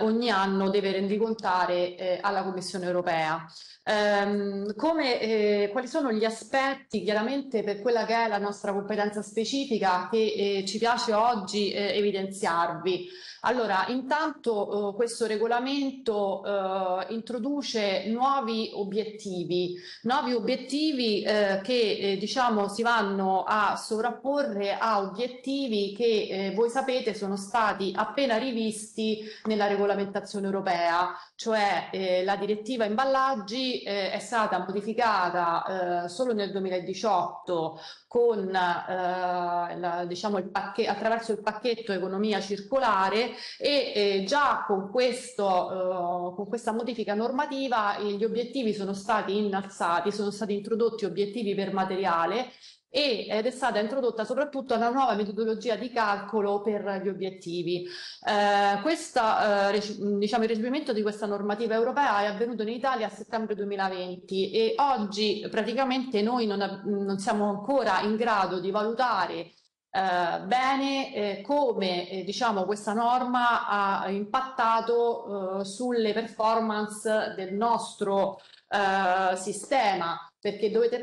ogni anno deve rendicontare eh, alla Commissione europea. Ehm, come, eh, quali sono gli aspetti chiaramente per quella che è la nostra competenza specifica che eh, ci piace oggi eh, evidenziarvi? Allora, intanto eh, questo regolamento eh, introduce nuovi obiettivi, nuovi obiettivi eh, che eh, diciamo si vanno a sovrapporre a obiettivi che eh, voi sapete sono stati appena rivisti nella regolamentazione europea, cioè eh, la direttiva imballaggi eh, è stata modificata eh, solo nel duemiladiciotto con, eh, la, diciamo, il pacchetto, attraverso il pacchetto economia circolare e eh, già con, questo, eh, con questa modifica normativa gli obiettivi sono stati innalzati. Sono stati introdotti obiettivi per materiale e, ed è stata introdotta soprattutto una nuova metodologia di calcolo per gli obiettivi. Eh, questa, eh, diciamo, il recepimento di questa normativa europea è avvenuto in Italia a settembre duemilaventi e oggi praticamente noi non, non siamo ancora in grado di valutare Eh, bene eh, come eh, diciamo, questa norma ha impattato eh, sulle performance del nostro eh, sistema, perché dovete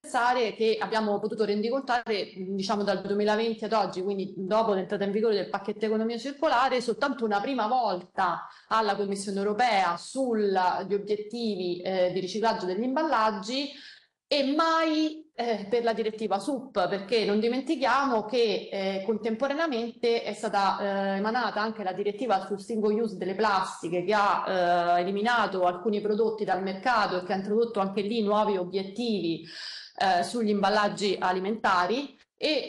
pensare che abbiamo potuto rendicontare diciamo, dal duemilaventi ad oggi, quindi dopo l'entrata in vigore del pacchetto economia circolare, soltanto una prima volta alla Commissione europea sugli obiettivi eh, di riciclaggio degli imballaggi e mai Eh, per la direttiva S U P, perché non dimentichiamo che eh, contemporaneamente è stata eh, emanata anche la direttiva sul single use delle plastiche che ha eh, eliminato alcuni prodotti dal mercato e che ha introdotto anche lì nuovi obiettivi eh, sugli imballaggi alimentari. E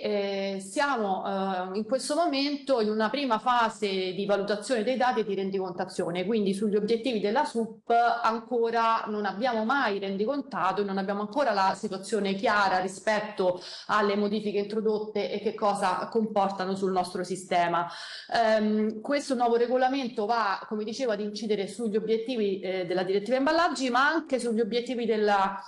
eh, siamo eh, in questo momento in una prima fase di valutazione dei dati e di rendicontazione, quindi sugli obiettivi della S U P ancora non abbiamo mai rendicontato e non abbiamo ancora la situazione chiara rispetto alle modifiche introdotte e che cosa comportano sul nostro sistema. Ehm, questo nuovo regolamento va, come dicevo, ad incidere sugli obiettivi eh, della direttiva imballaggi ma anche sugli obiettivi della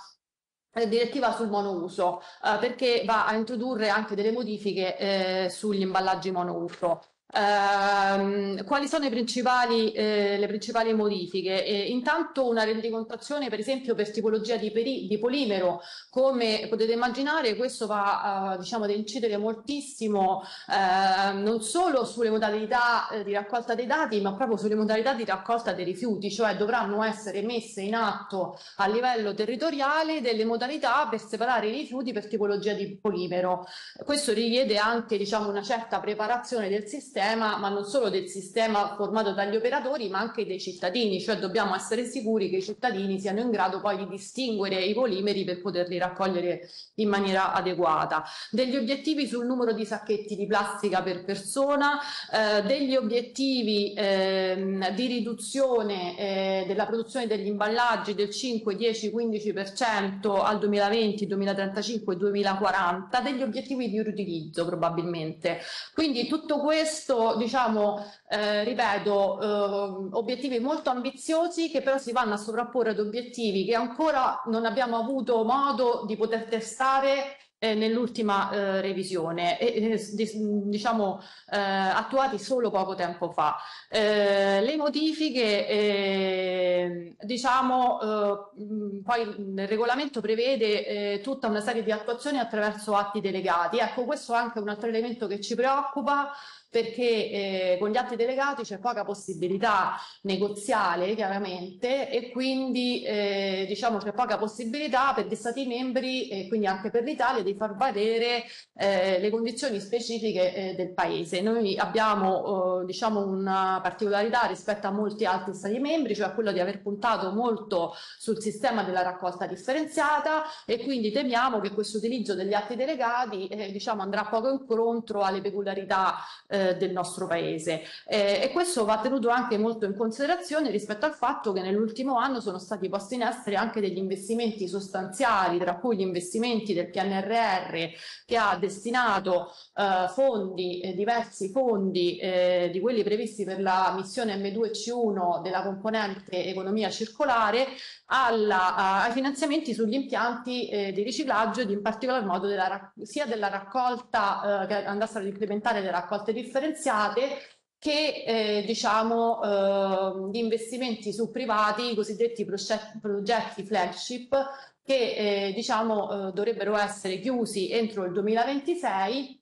direttiva sul monouso eh, perché va a introdurre anche delle modifiche eh, sugli imballaggi monouso. Eh, quali sono i principali, eh, le principali modifiche? Eh, intanto una rendicontazione per esempio per tipologia di, peri di polimero, come potete immaginare questo va eh, diciamo, ad incidere moltissimo eh, non solo sulle modalità eh, di raccolta dei dati ma proprio sulle modalità di raccolta dei rifiuti, cioè dovranno essere messe in atto a livello territoriale delle modalità per separare i rifiuti per tipologia di polimero. Questo richiede anche diciamo, una certa preparazione del sistema, ma non solo del sistema formato dagli operatori ma anche dei cittadini, cioè dobbiamo essere sicuri che i cittadini siano in grado poi di distinguere i polimeri per poterli raccogliere in maniera adeguata. Degli obiettivi sul numero di sacchetti di plastica per persona, eh, degli obiettivi eh, di riduzione eh, della produzione degli imballaggi del cinque, dieci, quindici per cento al duemilaventi, duemilatrentacinque, duemilaquaranta, degli obiettivi di riutilizzo probabilmente. Quindi tutto questo Questo, diciamo, eh, ripeto, eh, obiettivi molto ambiziosi che però si vanno a sovrapporre ad obiettivi che ancora non abbiamo avuto modo di poter testare eh, nell'ultima eh, revisione, e, eh, diciamo, eh, attuati solo poco tempo fa. Eh, le modifiche, eh, diciamo, eh, poi il regolamento prevede eh, tutta una serie di attuazioni attraverso atti delegati. Ecco, questo è anche un altro elemento che ci preoccupa, perché eh, con gli atti delegati c'è poca possibilità negoziale chiaramente e quindi eh, diciamo c'è poca possibilità per gli Stati membri e quindi anche per l'Italia di di far valere eh, le condizioni specifiche eh, del Paese. Noi abbiamo eh, diciamo una particolarità rispetto a molti altri Stati membri, cioè quella di aver puntato molto sul sistema della raccolta differenziata, e quindi temiamo che questo utilizzo degli atti delegati eh, diciamo andrà poco incontro alle peculiarità eh, del nostro Paese. Eh, e questo va tenuto anche molto in considerazione rispetto al fatto che nell'ultimo anno sono stati posti in essere anche degli investimenti sostanziali, tra cui gli investimenti del P N R R, che ha destinato eh, fondi, eh, diversi fondi eh, di quelli previsti per la missione M due C uno della componente economia circolare alla, a, ai finanziamenti sugli impianti eh, di riciclaggio, ed in particolar modo della, sia della raccolta eh, che andassero ad incrementare le raccolte differenziate, che eh, diciamo eh, gli investimenti su privati, i cosiddetti progetti, progetti flagship, che eh, diciamo eh, dovrebbero essere chiusi entro il duemilaventisei,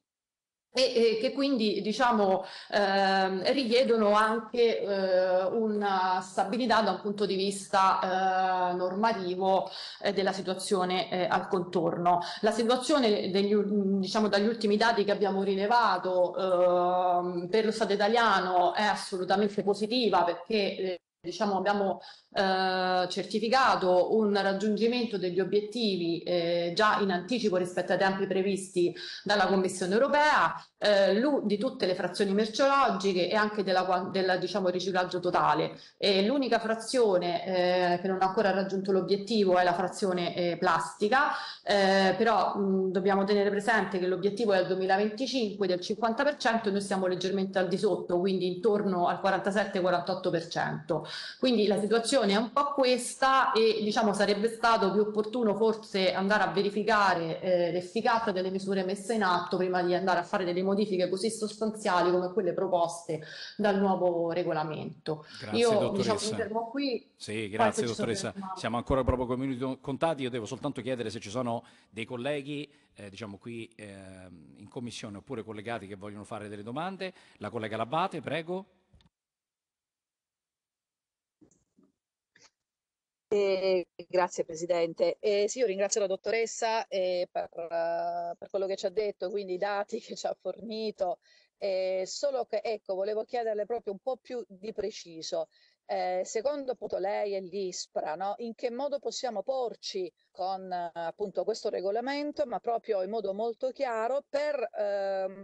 e, e che quindi diciamo eh, richiedono anche eh, una stabilità da un punto di vista eh, normativo eh, della situazione eh, al contorno. La situazione degli, diciamo, dagli ultimi dati che abbiamo rilevato eh, per lo Stato italiano è assolutamente positiva, perché eh, diciamo abbiamo eh, certificato un raggiungimento degli obiettivi eh, già in anticipo rispetto ai tempi previsti dalla Commissione europea, eh, di tutte le frazioni merceologiche e anche della, della, diciamo, riciclaggio totale. L'unica frazione eh, che non ha ancora raggiunto l'obiettivo è la frazione eh, plastica, eh, però mh, dobbiamo tenere presente che l'obiettivo è al duemilaventicinque del cinquanta per cento e noi siamo leggermente al di sotto, quindi intorno al quarantasette quarantotto per cento. Quindi la situazione è un po' questa, e diciamo sarebbe stato più opportuno forse andare a verificare eh, l'efficacia delle misure messe in atto prima di andare a fare delle modifiche così sostanziali come quelle proposte dal nuovo regolamento. Grazie, Io dottoressa. Diciamo, mi fermo qui. Sì, grazie dottoressa. Sono... Siamo ancora proprio con i minuti contati. Io devo soltanto chiedere se ci sono dei colleghi eh, diciamo qui eh, in commissione oppure collegati che vogliono fare delle domande. La collega Labbate, prego. Eh, grazie Presidente. Eh, sì, io ringrazio la dottoressa eh, per, uh, per quello che ci ha detto, quindi i dati che ci ha fornito, eh, solo che ecco, volevo chiederle proprio un po' più di preciso. Eh, secondo appunto lei e l'ISPRA, no? In che modo possiamo porci con uh, appunto questo regolamento, ma proprio in modo molto chiaro per...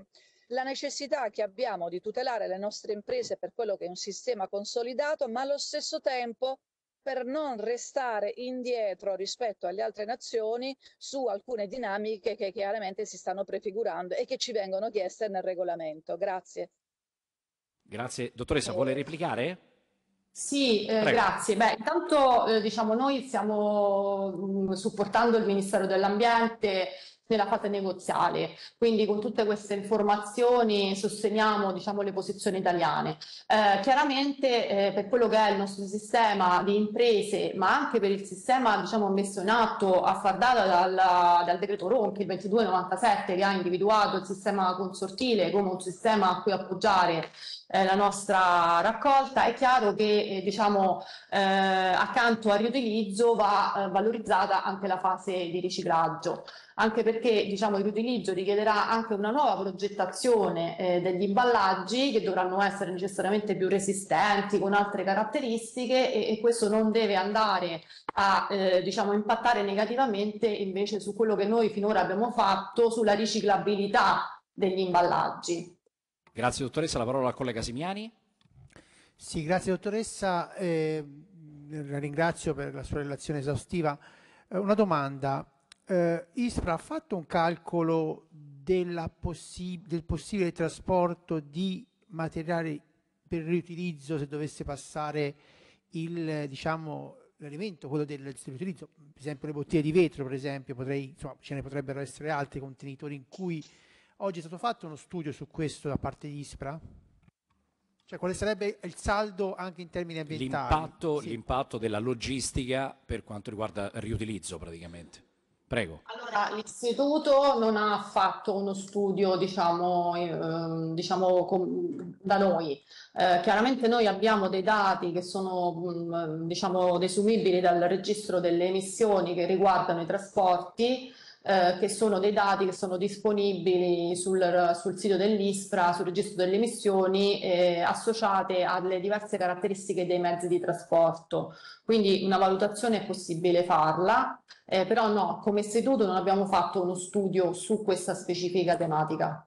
Uh, la necessità che abbiamo di tutelare le nostre imprese per quello che è un sistema consolidato, ma allo stesso tempo per non restare indietro rispetto alle altre nazioni su alcune dinamiche che chiaramente si stanno prefigurando e che ci vengono chieste nel regolamento. Grazie. Grazie. Dottoressa, eh. vuole replicare? Sì, eh, grazie. Beh, intanto eh, diciamo noi stiamo mh, supportando il Ministero dell'Ambiente nella fase negoziale, quindi con tutte queste informazioni sosteniamo diciamo le posizioni italiane. Eh, chiaramente eh, per quello che è il nostro sistema di imprese, ma anche per il sistema diciamo messo in atto a far data dal, dal decreto Ronchi il ventidue novantasette, che ha individuato il sistema consortile come un sistema a cui appoggiare Eh, la nostra raccolta, è chiaro che eh, diciamo eh, accanto al riutilizzo va eh, valorizzata anche la fase di riciclaggio, anche perché diciamo il riutilizzo richiederà anche una nuova progettazione eh, degli imballaggi, che dovranno essere necessariamente più resistenti, con altre caratteristiche, e, e questo non deve andare a eh, diciamo impattare negativamente invece su quello che noi finora abbiamo fatto sulla riciclabilità degli imballaggi. Grazie dottoressa, la parola al collega Simiani. Sì, grazie dottoressa, eh, la ringrazio per la sua relazione esaustiva. Eh, una domanda, eh, ISPRA ha fatto un calcolo della possi- del possibile trasporto di materiali per riutilizzo se dovesse passare il, diciamo, l'alimento, quello del, del riutilizzo, per esempio le bottiglie di vetro, per esempio, potrei, insomma, ce ne potrebbero essere altri contenitori in cui... Oggi è stato fatto uno studio su questo da parte di ISPRA? Cioè quale sarebbe il saldo anche in termini ambientali? L'impatto, sì. L'impatto della logistica per quanto riguarda il riutilizzo praticamente. Prego. Allora, l'istituto non ha fatto uno studio diciamo, eh, diciamo com- da noi. Eh, chiaramente noi abbiamo dei dati che sono mh, diciamo desumibili dal registro delle emissioni che riguardano i trasporti, eh, che sono dei dati che sono disponibili sul, sul sito dell'ISPRA, sul registro delle emissioni, eh, associate alle diverse caratteristiche dei mezzi di trasporto. Quindi una valutazione è possibile farla, eh, però no, come istituto non abbiamo fatto uno studio su questa specifica tematica.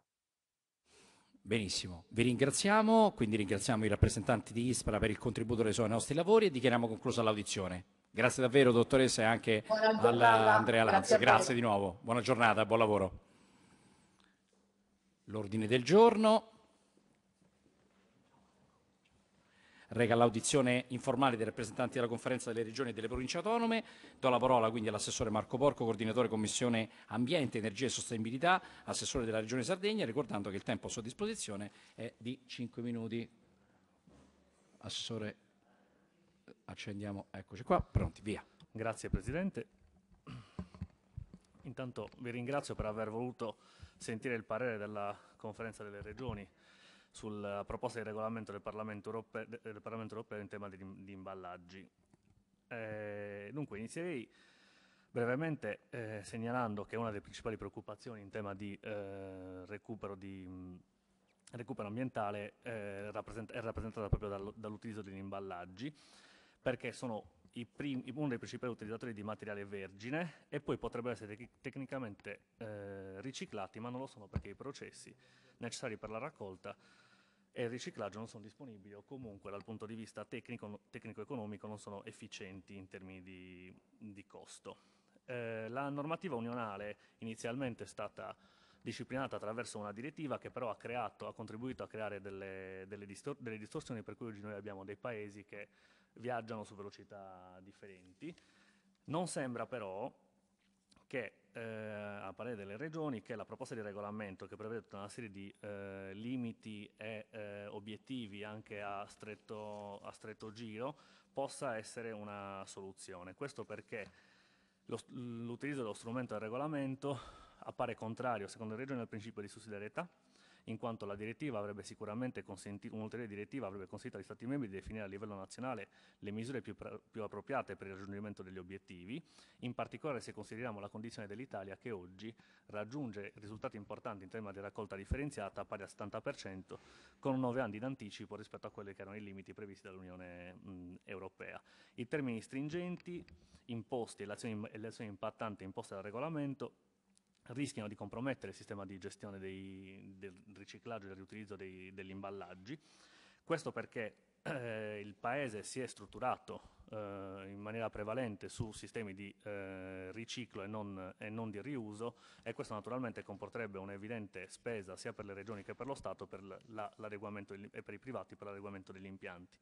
Benissimo, vi ringraziamo, quindi ringraziamo i rappresentanti di ISPRA per il contributo reso ai nostri lavori e dichiariamo conclusa l'audizione. Grazie davvero dottoressa e anche alla Andrea Lanz, grazie, grazie di nuovo, buona giornata, buon lavoro. L'ordine del giorno reca l'audizione informale dei rappresentanti della Conferenza delle Regioni e delle Province Autonome. Do la parola quindi all'assessore Marco Porco, coordinatore Commissione Ambiente, Energia e Sostenibilità, assessore della Regione Sardegna, ricordando che il tempo a sua disposizione è di cinque minuti. Assessore, accendiamo, eccoci qua, pronti, via. Grazie Presidente. Intanto vi ringrazio per aver voluto sentire il parere della Conferenza delle Regioni sulla proposta di regolamento del Parlamento europeo, del Parlamento europeo in tema di, di imballaggi. Eh, dunque inizierei brevemente eh, segnalando che una delle principali preoccupazioni in tema di eh, recupero, di, mh, recupero ambientale eh, rappresent- è rappresentata proprio dal, dall'utilizzo degli imballaggi, perché sono i primi, uno dei principali utilizzatori di materiale vergine e poi potrebbero essere tec- tecnicamente eh, riciclati, ma non lo sono perché i processi necessari per la raccolta e il riciclaggio non sono disponibili o comunque dal punto di vista tecnico, tecnico-economico non sono efficienti in termini di, di costo. Eh, la normativa unionale inizialmente è stata disciplinata attraverso una direttiva che però ha, creato, ha contribuito a creare delle, delle, distor- delle distorsioni, per cui oggi noi abbiamo dei paesi che viaggiano su velocità differenti. Non sembra però che Eh, a parere delle regioni, che la proposta di regolamento, che prevede tutta una serie di eh, limiti e eh, obiettivi anche a stretto, a stretto giro, possa essere una soluzione. Questo perché lo, l'utilizzo dello strumento del regolamento appare contrario, secondo le regioni, al principio di sussidiarietà, in quanto la direttiva avrebbe sicuramente consentito, un'ulteriore direttiva avrebbe consentito agli Stati membri di definire a livello nazionale le misure più, più appropriate per il raggiungimento degli obiettivi, in particolare se consideriamo la condizione dell'Italia che oggi raggiunge risultati importanti in tema di raccolta differenziata pari al settanta per cento, con nove anni d'anticipo rispetto a quelli che erano i limiti previsti dall'Unione mh, Europea. I termini stringenti imposti e le azioni, le azioni impattanti imposte dal regolamento rischiano di compromettere il sistema di gestione dei, del riciclaggio e del riutilizzo dei, degli imballaggi. Questo perché eh, il Paese si è strutturato eh, in maniera prevalente su sistemi di eh, riciclo e non, e non di riuso, e questo naturalmente comporterebbe un'evidente spesa sia per le regioni che per lo Stato per la, l'adeguamento degli, e per i privati per l'adeguamento degli impianti.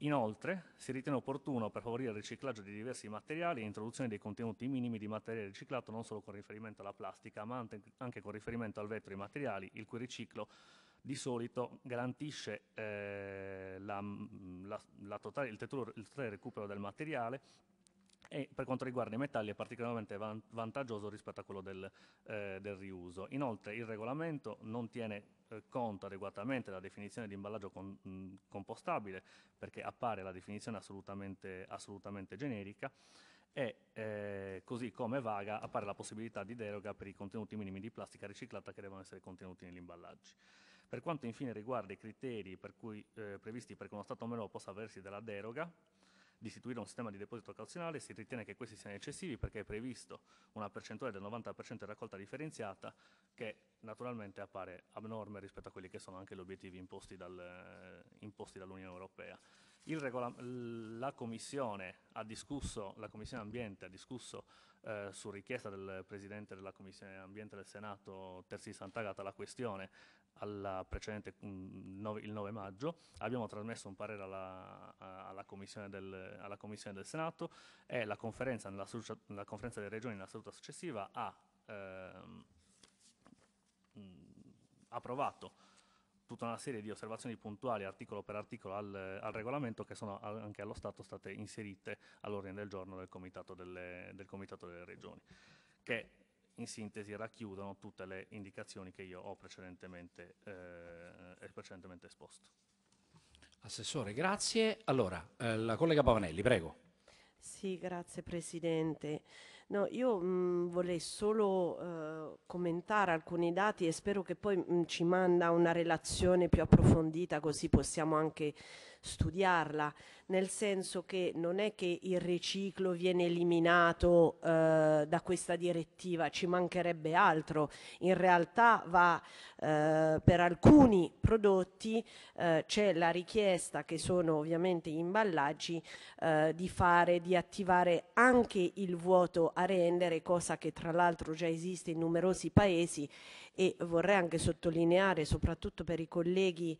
Inoltre, si ritiene opportuno, per favorire il riciclaggio di diversi materiali, l'introduzione dei contenuti minimi di materiale riciclato non solo con riferimento alla plastica, ma anche con riferimento al vetro e ai materiali, il cui riciclo di solito garantisce eh, la, la, la totale, il, totale, il totale recupero del materiale, e per quanto riguarda i metalli è particolarmente van- vantaggioso rispetto a quello del, eh, del riuso. Inoltre il regolamento non tiene eh, conto adeguatamente della definizione di imballaggio con- mh, compostabile, perché appare la definizione assolutamente, assolutamente generica, e eh, così come vaga appare la possibilità di deroga per i contenuti minimi di plastica riciclata che devono essere contenuti negli imballaggi. Per quanto infine riguarda i criteri per cui, eh, previsti perché uno Stato membro possa avversi della deroga di istituire un sistema di deposito cauzionale, si ritiene che questi siano eccessivi perché è previsto una percentuale del novanta per cento di raccolta differenziata che naturalmente appare abnorme rispetto a quelli che sono anche gli obiettivi imposti, dal, eh, imposti dall'Unione Europea. Il regola- la Commissione ha discusso, la Commissione Ambiente ha discusso eh, su richiesta del Presidente della Commissione Ambiente del Senato Terzi Sant'Agata la questione alla precedente, mh, nove, il nove maggio, abbiamo trasmesso un parere alla, alla, commissione del, alla Commissione del Senato, e la conferenza, nella, la conferenza delle Regioni nella seduta successiva ha ehm, mh, approvato tutta una serie di osservazioni puntuali articolo per articolo al, al regolamento, che sono anche allo Stato state inserite all'ordine del giorno del Comitato delle, del Comitato delle Regioni, che in sintesi racchiudono tutte le indicazioni che io ho precedentemente, eh, precedentemente esposto. Assessore, grazie. Allora, eh, la collega Pavanelli, prego. Sì, grazie Presidente. No, io mh, vorrei solo eh, commentare alcuni dati e spero che poi mh, ci manda una relazione più approfondita, così possiamo anche studiarla, nel senso che non è che il riciclo viene eliminato eh, da questa direttiva, ci mancherebbe altro. In realtà va eh, per alcuni prodotti eh, c'è la richiesta, che sono ovviamente gli imballaggi, eh, di fare, di attivare anche il vuoto a rendere, cosa che tra l'altro già esiste in numerosi paesi. E vorrei anche sottolineare, soprattutto per i colleghi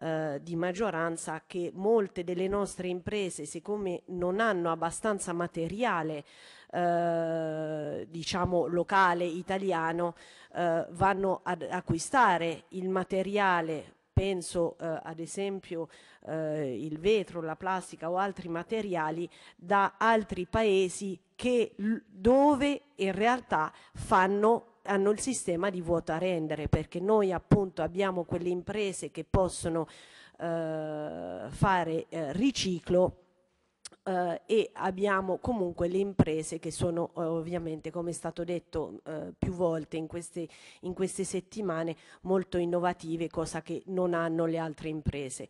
Eh, di maggioranza, che molte delle nostre imprese, siccome non hanno abbastanza materiale eh, diciamo locale italiano, eh, vanno ad acquistare il materiale. Penso eh, ad esempio eh, il vetro, la plastica o altri materiali da altri paesi che, dove in realtà fanno, hanno il sistema di vuoto a rendere, perché noi appunto abbiamo quelle imprese che possono eh, fare eh, riciclo eh, e abbiamo comunque le imprese che sono eh, ovviamente, come è stato detto eh, più volte in queste, in queste settimane, molto innovative, cosa che non hanno le altre imprese.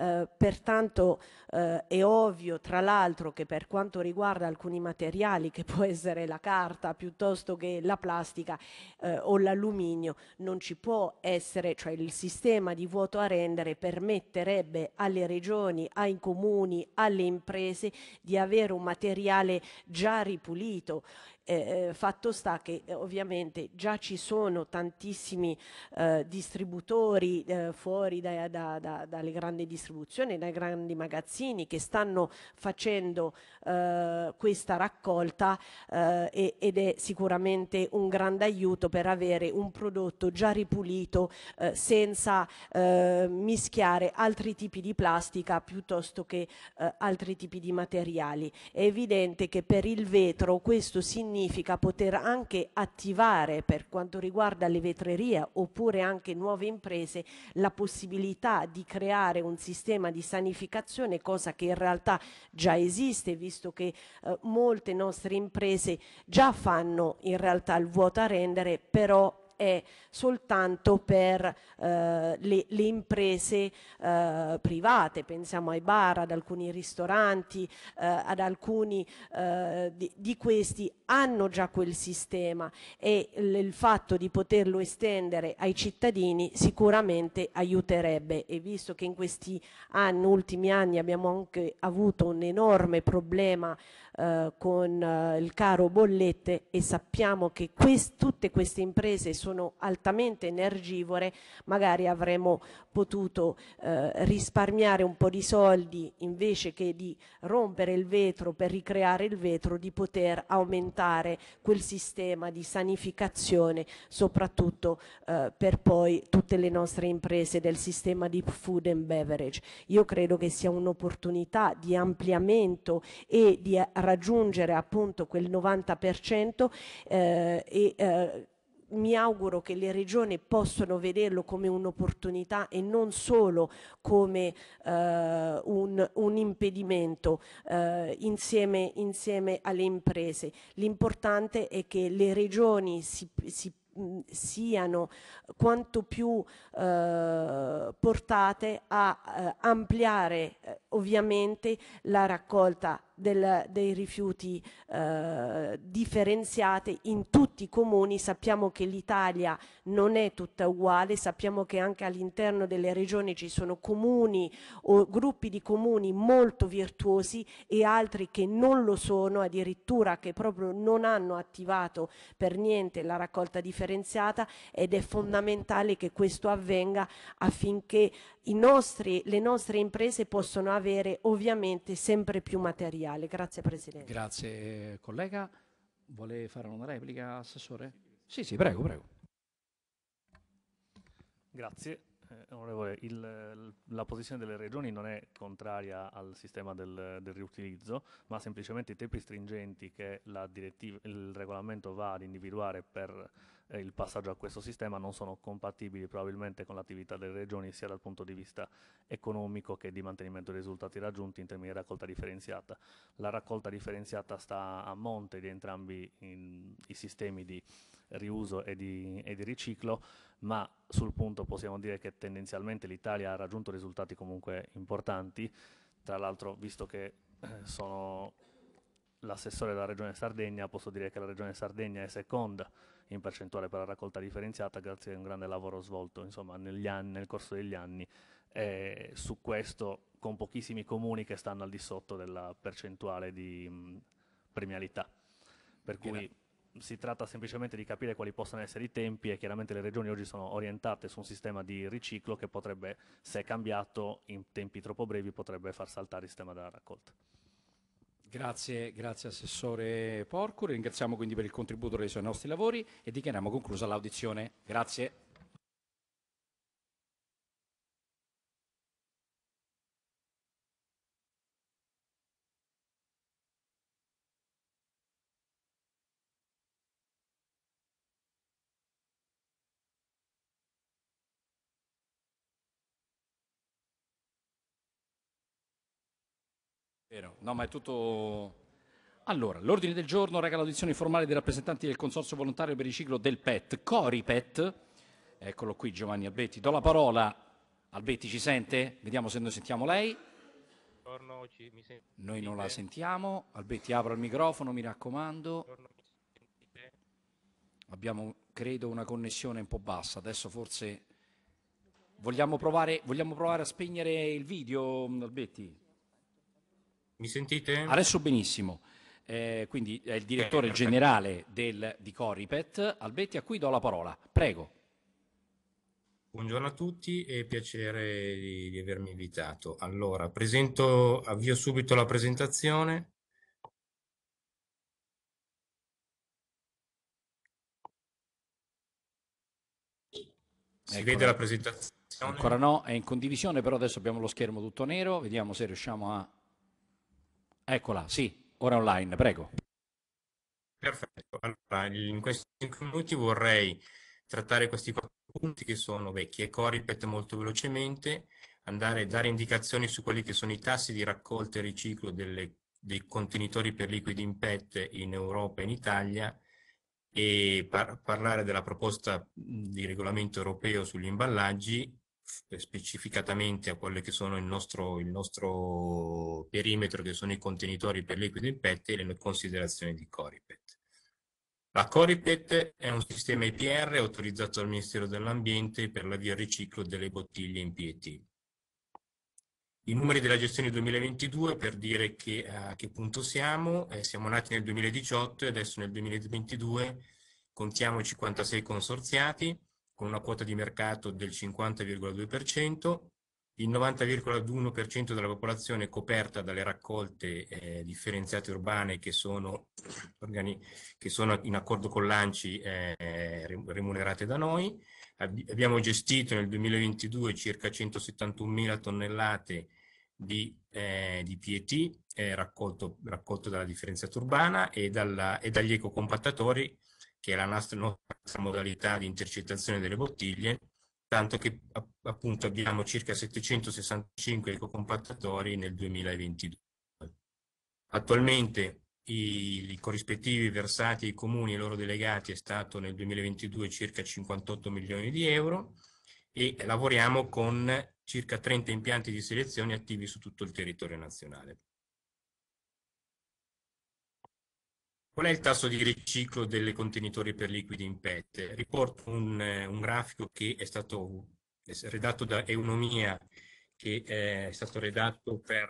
Eh, pertanto eh, è ovvio, tra l'altro, che per quanto riguarda alcuni materiali, che può essere la carta piuttosto che la plastica eh, o l'alluminio, non ci può essere, cioè il sistema di vuoto a rendere permetterebbe alle regioni, ai comuni, alle imprese di avere un materiale già ripulito. Eh, fatto sta che eh, ovviamente già ci sono tantissimi eh, distributori eh, fuori da, da, da, dalle grandi distribuzioni, dai grandi magazzini, che stanno facendo eh, questa raccolta eh, e, ed è sicuramente un grande aiuto per avere un prodotto già ripulito eh, senza eh, mischiare altri tipi di plastica piuttosto che eh, altri tipi di materiali. È evidente che per il vetro questo significa significa poter anche attivare, per quanto riguarda le vetrerie oppure anche nuove imprese, la possibilità di creare un sistema di sanificazione, cosa che in realtà già esiste, visto che eh, molte nostre imprese già fanno in realtà il vuoto a rendere, però è soltanto per eh, le, le imprese eh, private, pensiamo ai bar, ad alcuni ristoranti, eh, ad alcuni eh, di, di questi hanno già quel sistema, e il fatto di poterlo estendere ai cittadini sicuramente aiuterebbe. E visto che in questi anni, ultimi anni, abbiamo anche avuto un enorme problema eh, con eh, il caro bollette, e sappiamo che quest- tutte queste imprese sono sono altamente energivore, magari avremmo potuto eh, risparmiare un po' di soldi, invece che di rompere il vetro per ricreare il vetro, di poter aumentare quel sistema di sanificazione, soprattutto eh, per poi tutte le nostre imprese del sistema di food and beverage. Io credo che sia un'opportunità di ampliamento e di raggiungere appunto quel novanta per cento eh, e eh, mi auguro che le regioni possano vederlo come un'opportunità e non solo come eh, un, un impedimento eh, insieme, insieme alle imprese. L'importante è che le regioni si, si siano quanto più eh, portate a eh, ampliare eh, ovviamente la raccolta del, dei rifiuti eh, differenziate in tutti i comuni. Sappiamo che l'Italia non è tutta uguale, sappiamo che anche all'interno delle regioni ci sono comuni o gruppi di comuni molto virtuosi e altri che non lo sono, addirittura che proprio non hanno attivato per niente la raccolta differenziata, ed è fondamentale che questo avvenga affinché i nostri, le nostre imprese possano avere ovviamente sempre più materiale. Grazie Presidente. Grazie collega. Vuole fare una replica, Assessore? Sì, sì, prego, prego. Grazie. Eh, onorevole, il, la posizione delle regioni non è contraria al sistema del, del riutilizzo, ma semplicemente i tempi stringenti che la direttiva, il regolamento va ad individuare per eh, il passaggio a questo sistema non sono compatibili probabilmente con l'attività delle regioni sia dal punto di vista economico che di mantenimento dei risultati raggiunti in termini di raccolta differenziata. La raccolta differenziata sta a monte di entrambi in, i sistemi di riuso e di, e di riciclo, ma sul punto possiamo dire che tendenzialmente l'Italia ha raggiunto risultati comunque importanti. Tra l'altro, visto che eh, sono l'assessore della Regione Sardegna, posso dire che la Regione Sardegna è seconda in percentuale per la raccolta differenziata grazie a un grande lavoro svolto insomma, negli anni, nel corso degli anni, eh, su questo con pochissimi comuni che stanno al di sotto della percentuale di mh, premialità. Per cui Viene. Si tratta semplicemente di capire quali possano essere i tempi, e chiaramente le regioni oggi sono orientate su un sistema di riciclo che potrebbe, se cambiato in tempi troppo brevi, potrebbe far saltare il sistema della raccolta. Grazie, grazie Assessore Porcuri, ringraziamo quindi per il contributo reso ai nostri lavori e dichiariamo conclusa l'audizione. Grazie. No, ma è tutto... Allora, l'ordine del giorno reca l'audizione informale dei rappresentanti del Consorzio Volontario per il Riciclo del P E T, CoriPET. Eccolo qui Giovanni Albetti, do la parola. Albetti ci sente? Vediamo se noi sentiamo lei. Buongiorno, ci, mi sentite? Noi non la sentiamo. Albetti, apro il microfono, mi raccomando. Buongiorno, mi sentite? Abbiamo, credo, una connessione un po' bassa. Adesso forse... Vogliamo provare, vogliamo provare a spegnere il video, Albetti? Mi sentite? Adesso benissimo. Eh, quindi è il direttore eh, generale del, di CoriPET, Albetti, a cui do la parola. Prego. Buongiorno a tutti e piacere di, di avermi invitato. Allora, presento, avvio subito la presentazione. Si Eccola. Vede la presentazione? Ancora no, è in condivisione, però adesso abbiamo lo schermo tutto nero. Vediamo se riusciamo a... Eccola, sì, ora online, prego. Perfetto, allora in questi cinque minuti vorrei trattare questi quattro punti che sono vecchi e CoriPET molto velocemente, andare a dare indicazioni su quelli che sono i tassi di raccolta e riciclo delle, dei contenitori per liquidi in P E T in Europa e in Italia e par parlare della proposta di regolamento europeo sugli imballaggi, specificatamente a quello che sono il nostro, il nostro perimetro, che sono i contenitori per liquidi in P E T e le considerazioni di CoriPET. La CoriPET è un sistema E P R autorizzato dal Ministero dell'Ambiente per l'avvio al riciclo delle bottiglie in P E T. I numeri della gestione duemilaventidue per dire che, a che punto siamo, eh, siamo nati nel duemiladiciotto e adesso nel duemilaventidue contiamo cinquantasei consorziati, con una quota di mercato del cinquanta virgola due per cento, il novanta virgola uno per cento della popolazione è coperta dalle raccolte eh, differenziate urbane che sono, che sono in accordo con l'A N C I eh, remunerate da noi. Abbiamo gestito nel duemilaventidue circa centosettantunomila tonnellate di, eh, di P E T eh, raccolto, raccolto dalla differenziata urbana e, dalla, e dagli ecocompattatori, che è la nostra, nostra modalità di intercettazione delle bottiglie, tanto che appunto abbiamo circa settecentosessantacinque ecocompattatori nel duemilaventidue. Attualmente i, i corrispettivi versati ai comuni e ai loro delegati è stato nel duemilaventidue circa cinquantotto milioni di euro e lavoriamo con circa trenta impianti di selezione attivi su tutto il territorio nazionale. Qual è il tasso di riciclo dei contenitori per liquidi in P E T? Riporto un, un grafico che è stato redatto da Eunomia, che è stato redatto per,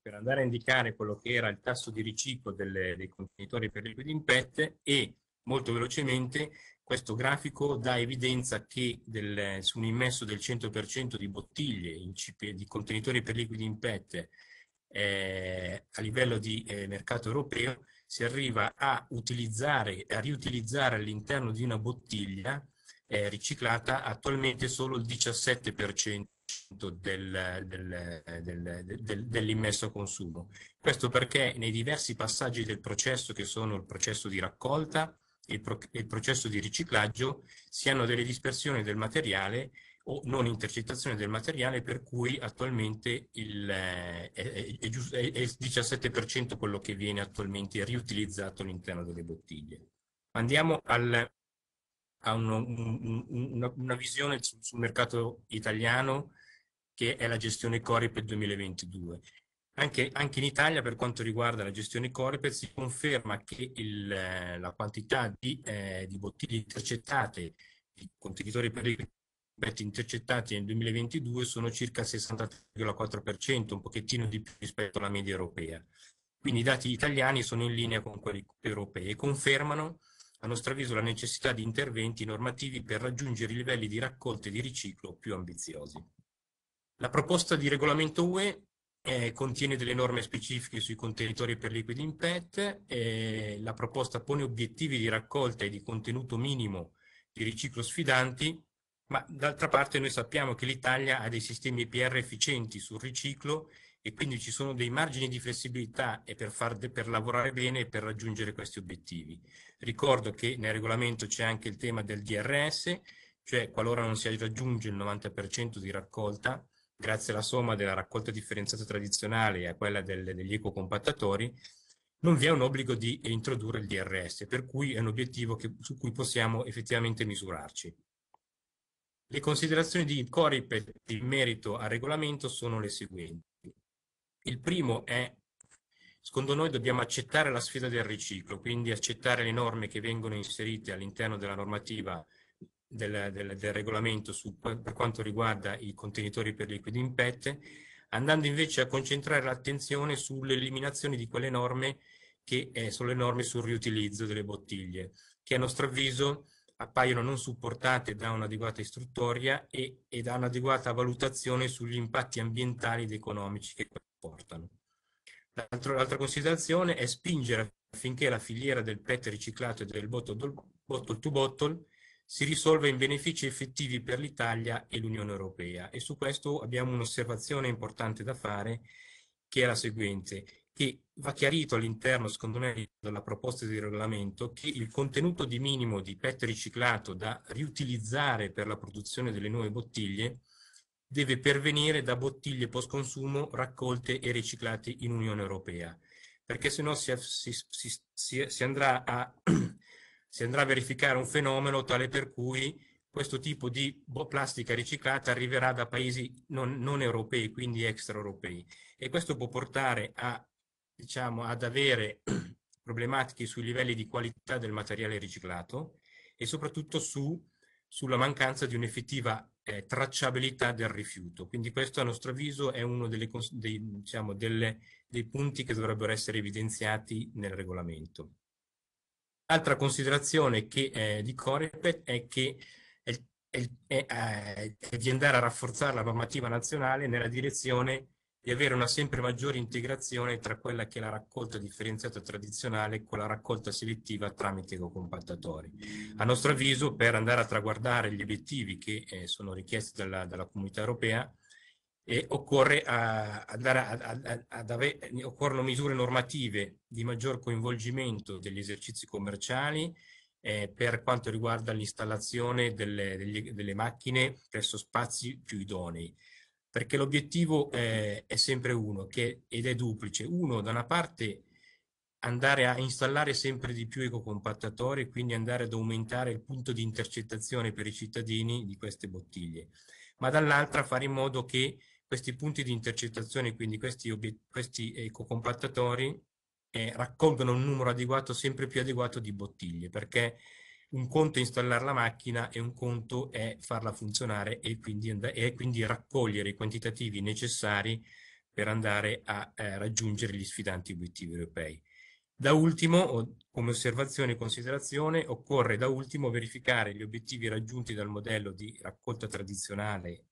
per andare a indicare quello che era il tasso di riciclo delle, dei contenitori per liquidi in P E T, e molto velocemente questo grafico dà evidenza che del, su un immesso del cento per cento di bottiglie in, di contenitori per liquidi in P E T eh, a livello di eh, mercato europeo, si arriva a utilizzare, a riutilizzare all'interno di una bottiglia eh, riciclata, attualmente solo il diciassette per cento del, del, del, del, dell'immesso consumo. Questo perché nei diversi passaggi del processo, che sono il processo di raccolta e il, pro, il processo di riciclaggio, si hanno delle dispersioni del materiale o non intercettazione del materiale, per cui attualmente il, è, è, è, giusto, è, è il diciassette per cento quello che viene attualmente riutilizzato all'interno delle bottiglie. Andiamo al, a uno, un, una, una visione sul, sul mercato italiano, che è la gestione CoriPET duemilaventidue. Anche, anche in Italia, per quanto riguarda la gestione CoriPET, si conferma che il, la quantità di, eh, di bottiglie intercettate, di contenitori per il P E T intercettati nel duemilaventidue sono circa il sessantatré virgola quattro per cento, un pochettino di più rispetto alla media europea. Quindi i dati italiani sono in linea con quelli europei e confermano, a nostro avviso, la necessità di interventi normativi per raggiungere i livelli di raccolta e di riciclo più ambiziosi. La proposta di regolamento U E eh, contiene delle norme specifiche sui contenitori per liquidi in P E T, eh, la proposta pone obiettivi di raccolta e di contenuto minimo di riciclo sfidanti, ma d'altra parte noi sappiamo che l'Italia ha dei sistemi E P R efficienti sul riciclo e quindi ci sono dei margini di flessibilità e per, far, per lavorare bene e per raggiungere questi obiettivi. Ricordo che nel regolamento c'è anche il tema del D R S, cioè qualora non si raggiunge il novanta per cento di raccolta, grazie alla somma della raccolta differenziata tradizionale e a quella del, degli ecocompattatori, non vi è un obbligo di introdurre il D R S, per cui è un obiettivo che, su cui possiamo effettivamente misurarci. Le considerazioni di CoriPET in merito al regolamento sono le seguenti. Il primo è, secondo noi dobbiamo accettare la sfida del riciclo, quindi accettare le norme che vengono inserite all'interno della normativa del, del, del regolamento su, per quanto riguarda i contenitori per liquidi in P E T, andando invece a concentrare l'attenzione sull'eliminazione di quelle norme che eh, sono le norme sul riutilizzo delle bottiglie, che a nostro avviso appaiono non supportate da un'adeguata istruttoria e, e da un'adeguata valutazione sugli impatti ambientali ed economici che comportano. L'altra considerazione è spingere affinché la filiera del P E T riciclato e del bottle-to-bottle si risolva in benefici effettivi per l'Italia e l'Unione Europea. E su questo abbiamo un'osservazione importante da fare, che è la seguente, che va chiarito all'interno, secondo me, della proposta di regolamento, che il contenuto di minimo di P E T riciclato da riutilizzare per la produzione delle nuove bottiglie deve pervenire da bottiglie post consumo raccolte e riciclate in Unione Europea, perché sennò si, si, si, si, si, andrà a, si andrà a verificare un fenomeno tale per cui questo tipo di plastica riciclata arriverà da paesi non, non europei, quindi extraeuropei, e questo può portare a diciamo ad avere problematiche sui livelli di qualità del materiale riciclato e soprattutto su, sulla mancanza di un'effettiva eh, tracciabilità del rifiuto. Quindi questo a nostro avviso è uno delle, dei, diciamo, delle, dei punti che dovrebbero essere evidenziati nel regolamento. Altra considerazione che, eh, di CoriPET è che è, è, è, è di andare a rafforzare la normativa nazionale nella direzione di avere una sempre maggiore integrazione tra quella che è la raccolta differenziata tradizionale e quella raccolta selettiva tramite ecocompattatori. A nostro avviso, per andare a traguardare gli obiettivi che eh, sono richiesti dalla, dalla Comunità Europea, eh, occorre a, andare a, a, a, ad avere, occorrono misure normative di maggior coinvolgimento degli esercizi commerciali eh, per quanto riguarda l'installazione delle, delle macchine presso spazi più idonei. Perché l'obiettivo eh, è sempre uno, che, ed è duplice. Uno, da una parte, andare a installare sempre di più ecocompattatori e quindi andare ad aumentare il punto di intercettazione per i cittadini di queste bottiglie, ma dall'altra fare in modo che questi punti di intercettazione, quindi questi, questi ecocompattatori, eh, raccolgano un numero adeguato, sempre più adeguato di bottiglie, perché un conto è installare la macchina e un conto è farla funzionare e quindi, e quindi raccogliere i quantitativi necessari per andare a eh, raggiungere gli sfidanti obiettivi europei. Da ultimo, come osservazione e considerazione, occorre da ultimo verificare gli obiettivi raggiunti dal modello di raccolta tradizionale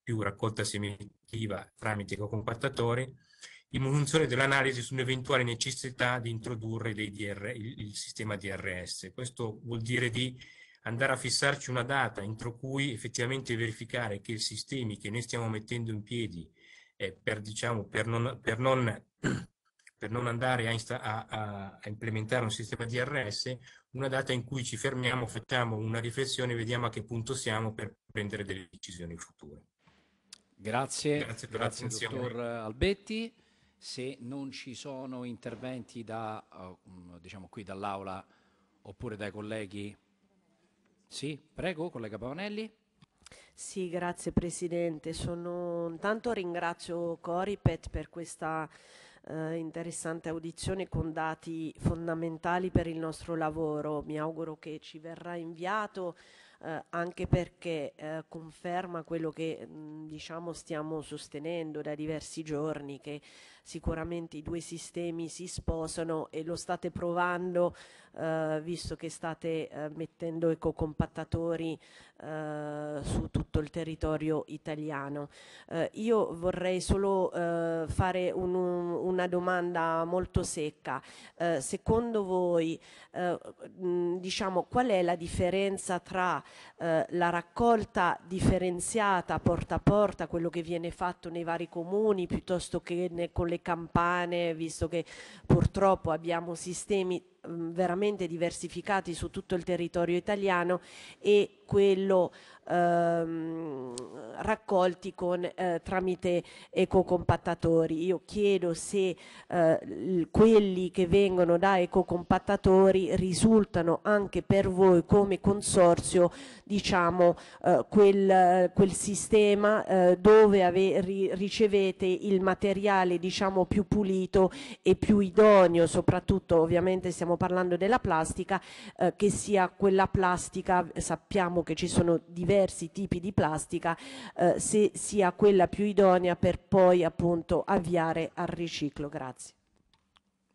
più raccolta selettiva tramite ecocompattatori in funzione dell'analisi su un'eventuale necessità di introdurre dei D R, il, il sistema D R S. Questo vuol dire di andare a fissarci una data entro cui effettivamente verificare che i sistemi che noi stiamo mettendo in piedi eh, per, diciamo, per, non, per, non, per non andare a, a, a implementare un sistema D R S, una data in cui ci fermiamo, facciamo una riflessione e vediamo a che punto siamo per prendere delle decisioni future. Grazie, grazie, grazie dottor Albetti. Se non ci sono interventi da, diciamo, qui dall'Aula oppure dai colleghi. Sì, prego, collega Pavanelli. Sì, grazie Presidente. Sono... Intanto ringrazio CoriPET per questa eh, interessante audizione con dati fondamentali per il nostro lavoro. Mi auguro che ci verrà inviato. Eh, anche perché eh, conferma quello che mh, diciamo stiamo sostenendo da diversi giorni, che sicuramente i due sistemi si sposano e lo state provando, eh, visto che state eh, mettendo ecocompattatori eh, su tutto il territorio italiano. Eh, io vorrei solo eh, fare un, un, una domanda molto secca. Eh, secondo voi eh, mh, diciamo, qual è la differenza tra Eh, la raccolta differenziata porta a porta, quello che viene fatto nei vari comuni, piuttosto che ne, con le campane, visto che purtroppo abbiamo sistemi mh, veramente diversificati su tutto il territorio italiano, e quello ehm, raccolti con, eh, tramite ecocompattatori. Io chiedo se eh, quelli che vengono da ecocompattatori risultano anche per voi come consorzio, diciamo, eh, quel, quel sistema eh, dove ave, ri, ricevete il materiale, diciamo, più pulito e più idoneo, soprattutto ovviamente stiamo parlando della plastica, eh, che sia quella plastica, sappiamo che ci sono diversi tipi di plastica, eh, se sia quella più idonea per poi appunto avviare al riciclo. Grazie.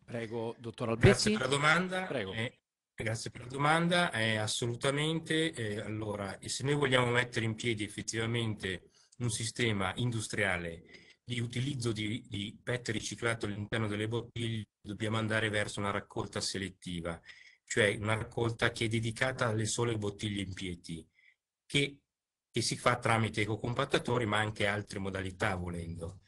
Prego, dottor Albetti. Grazie per la domanda. Prego. Eh, grazie per la domanda. Eh, assolutamente. Eh, allora, se noi vogliamo mettere in piedi effettivamente un sistema industriale di utilizzo di, di P E T riciclato all'interno delle bottiglie, dobbiamo andare verso una raccolta selettiva, cioè una raccolta che è dedicata alle sole bottiglie in P E T, che, che si fa tramite ecocompattatori, ma anche altre modalità volendo.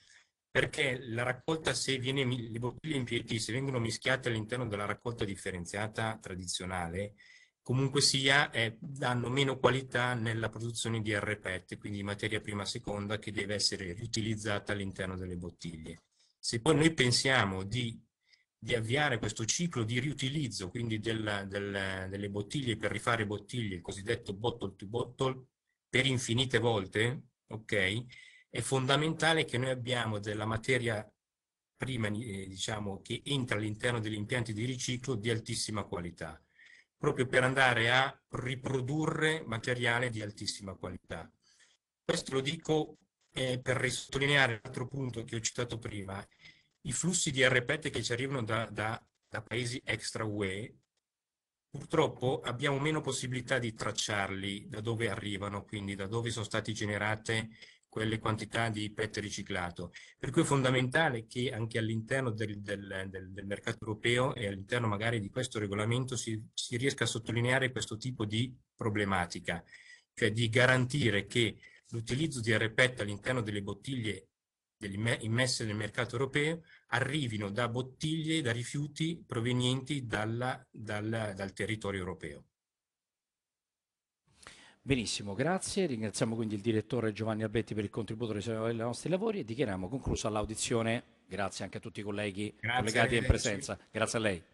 Perché la raccolta, se viene, le bottiglie in P E T, se vengono mischiate all'interno della raccolta differenziata tradizionale, comunque sia, eh, danno meno qualità nella produzione di R P E T, quindi materia prima seconda che deve essere riutilizzata all'interno delle bottiglie. Se poi noi pensiamo di di avviare questo ciclo di riutilizzo, quindi del, del, delle bottiglie per rifare bottiglie, il cosiddetto bottle to bottle, per infinite volte, ok? È fondamentale che noi abbiamo della materia prima, eh, diciamo, che entra all'interno degli impianti di riciclo di altissima qualità, proprio per andare a riprodurre materiale di altissima qualità. Questo lo dico eh, per risottolineare l'altro punto che ho citato prima. I flussi di R P E T che ci arrivano da, da, da paesi extra U E, purtroppo abbiamo meno possibilità di tracciarli da dove arrivano, quindi da dove sono state generate quelle quantità di P E T riciclato. Per cui è fondamentale che anche all'interno del, del, del, del mercato europeo e all'interno magari di questo regolamento si, si riesca a sottolineare questo tipo di problematica, cioè di garantire che l'utilizzo di R P E T all'interno delle bottiglie immesse nel mercato europeo arrivino da bottiglie, da rifiuti provenienti dalla, dalla, dal territorio europeo. Benissimo, grazie. Ringraziamo quindi il direttore Giovanni Albetti per il contributo ai nostri lavori e dichiariamo conclusa l'audizione. Grazie anche a tutti i colleghi collegati in presenza. Grazie a lei.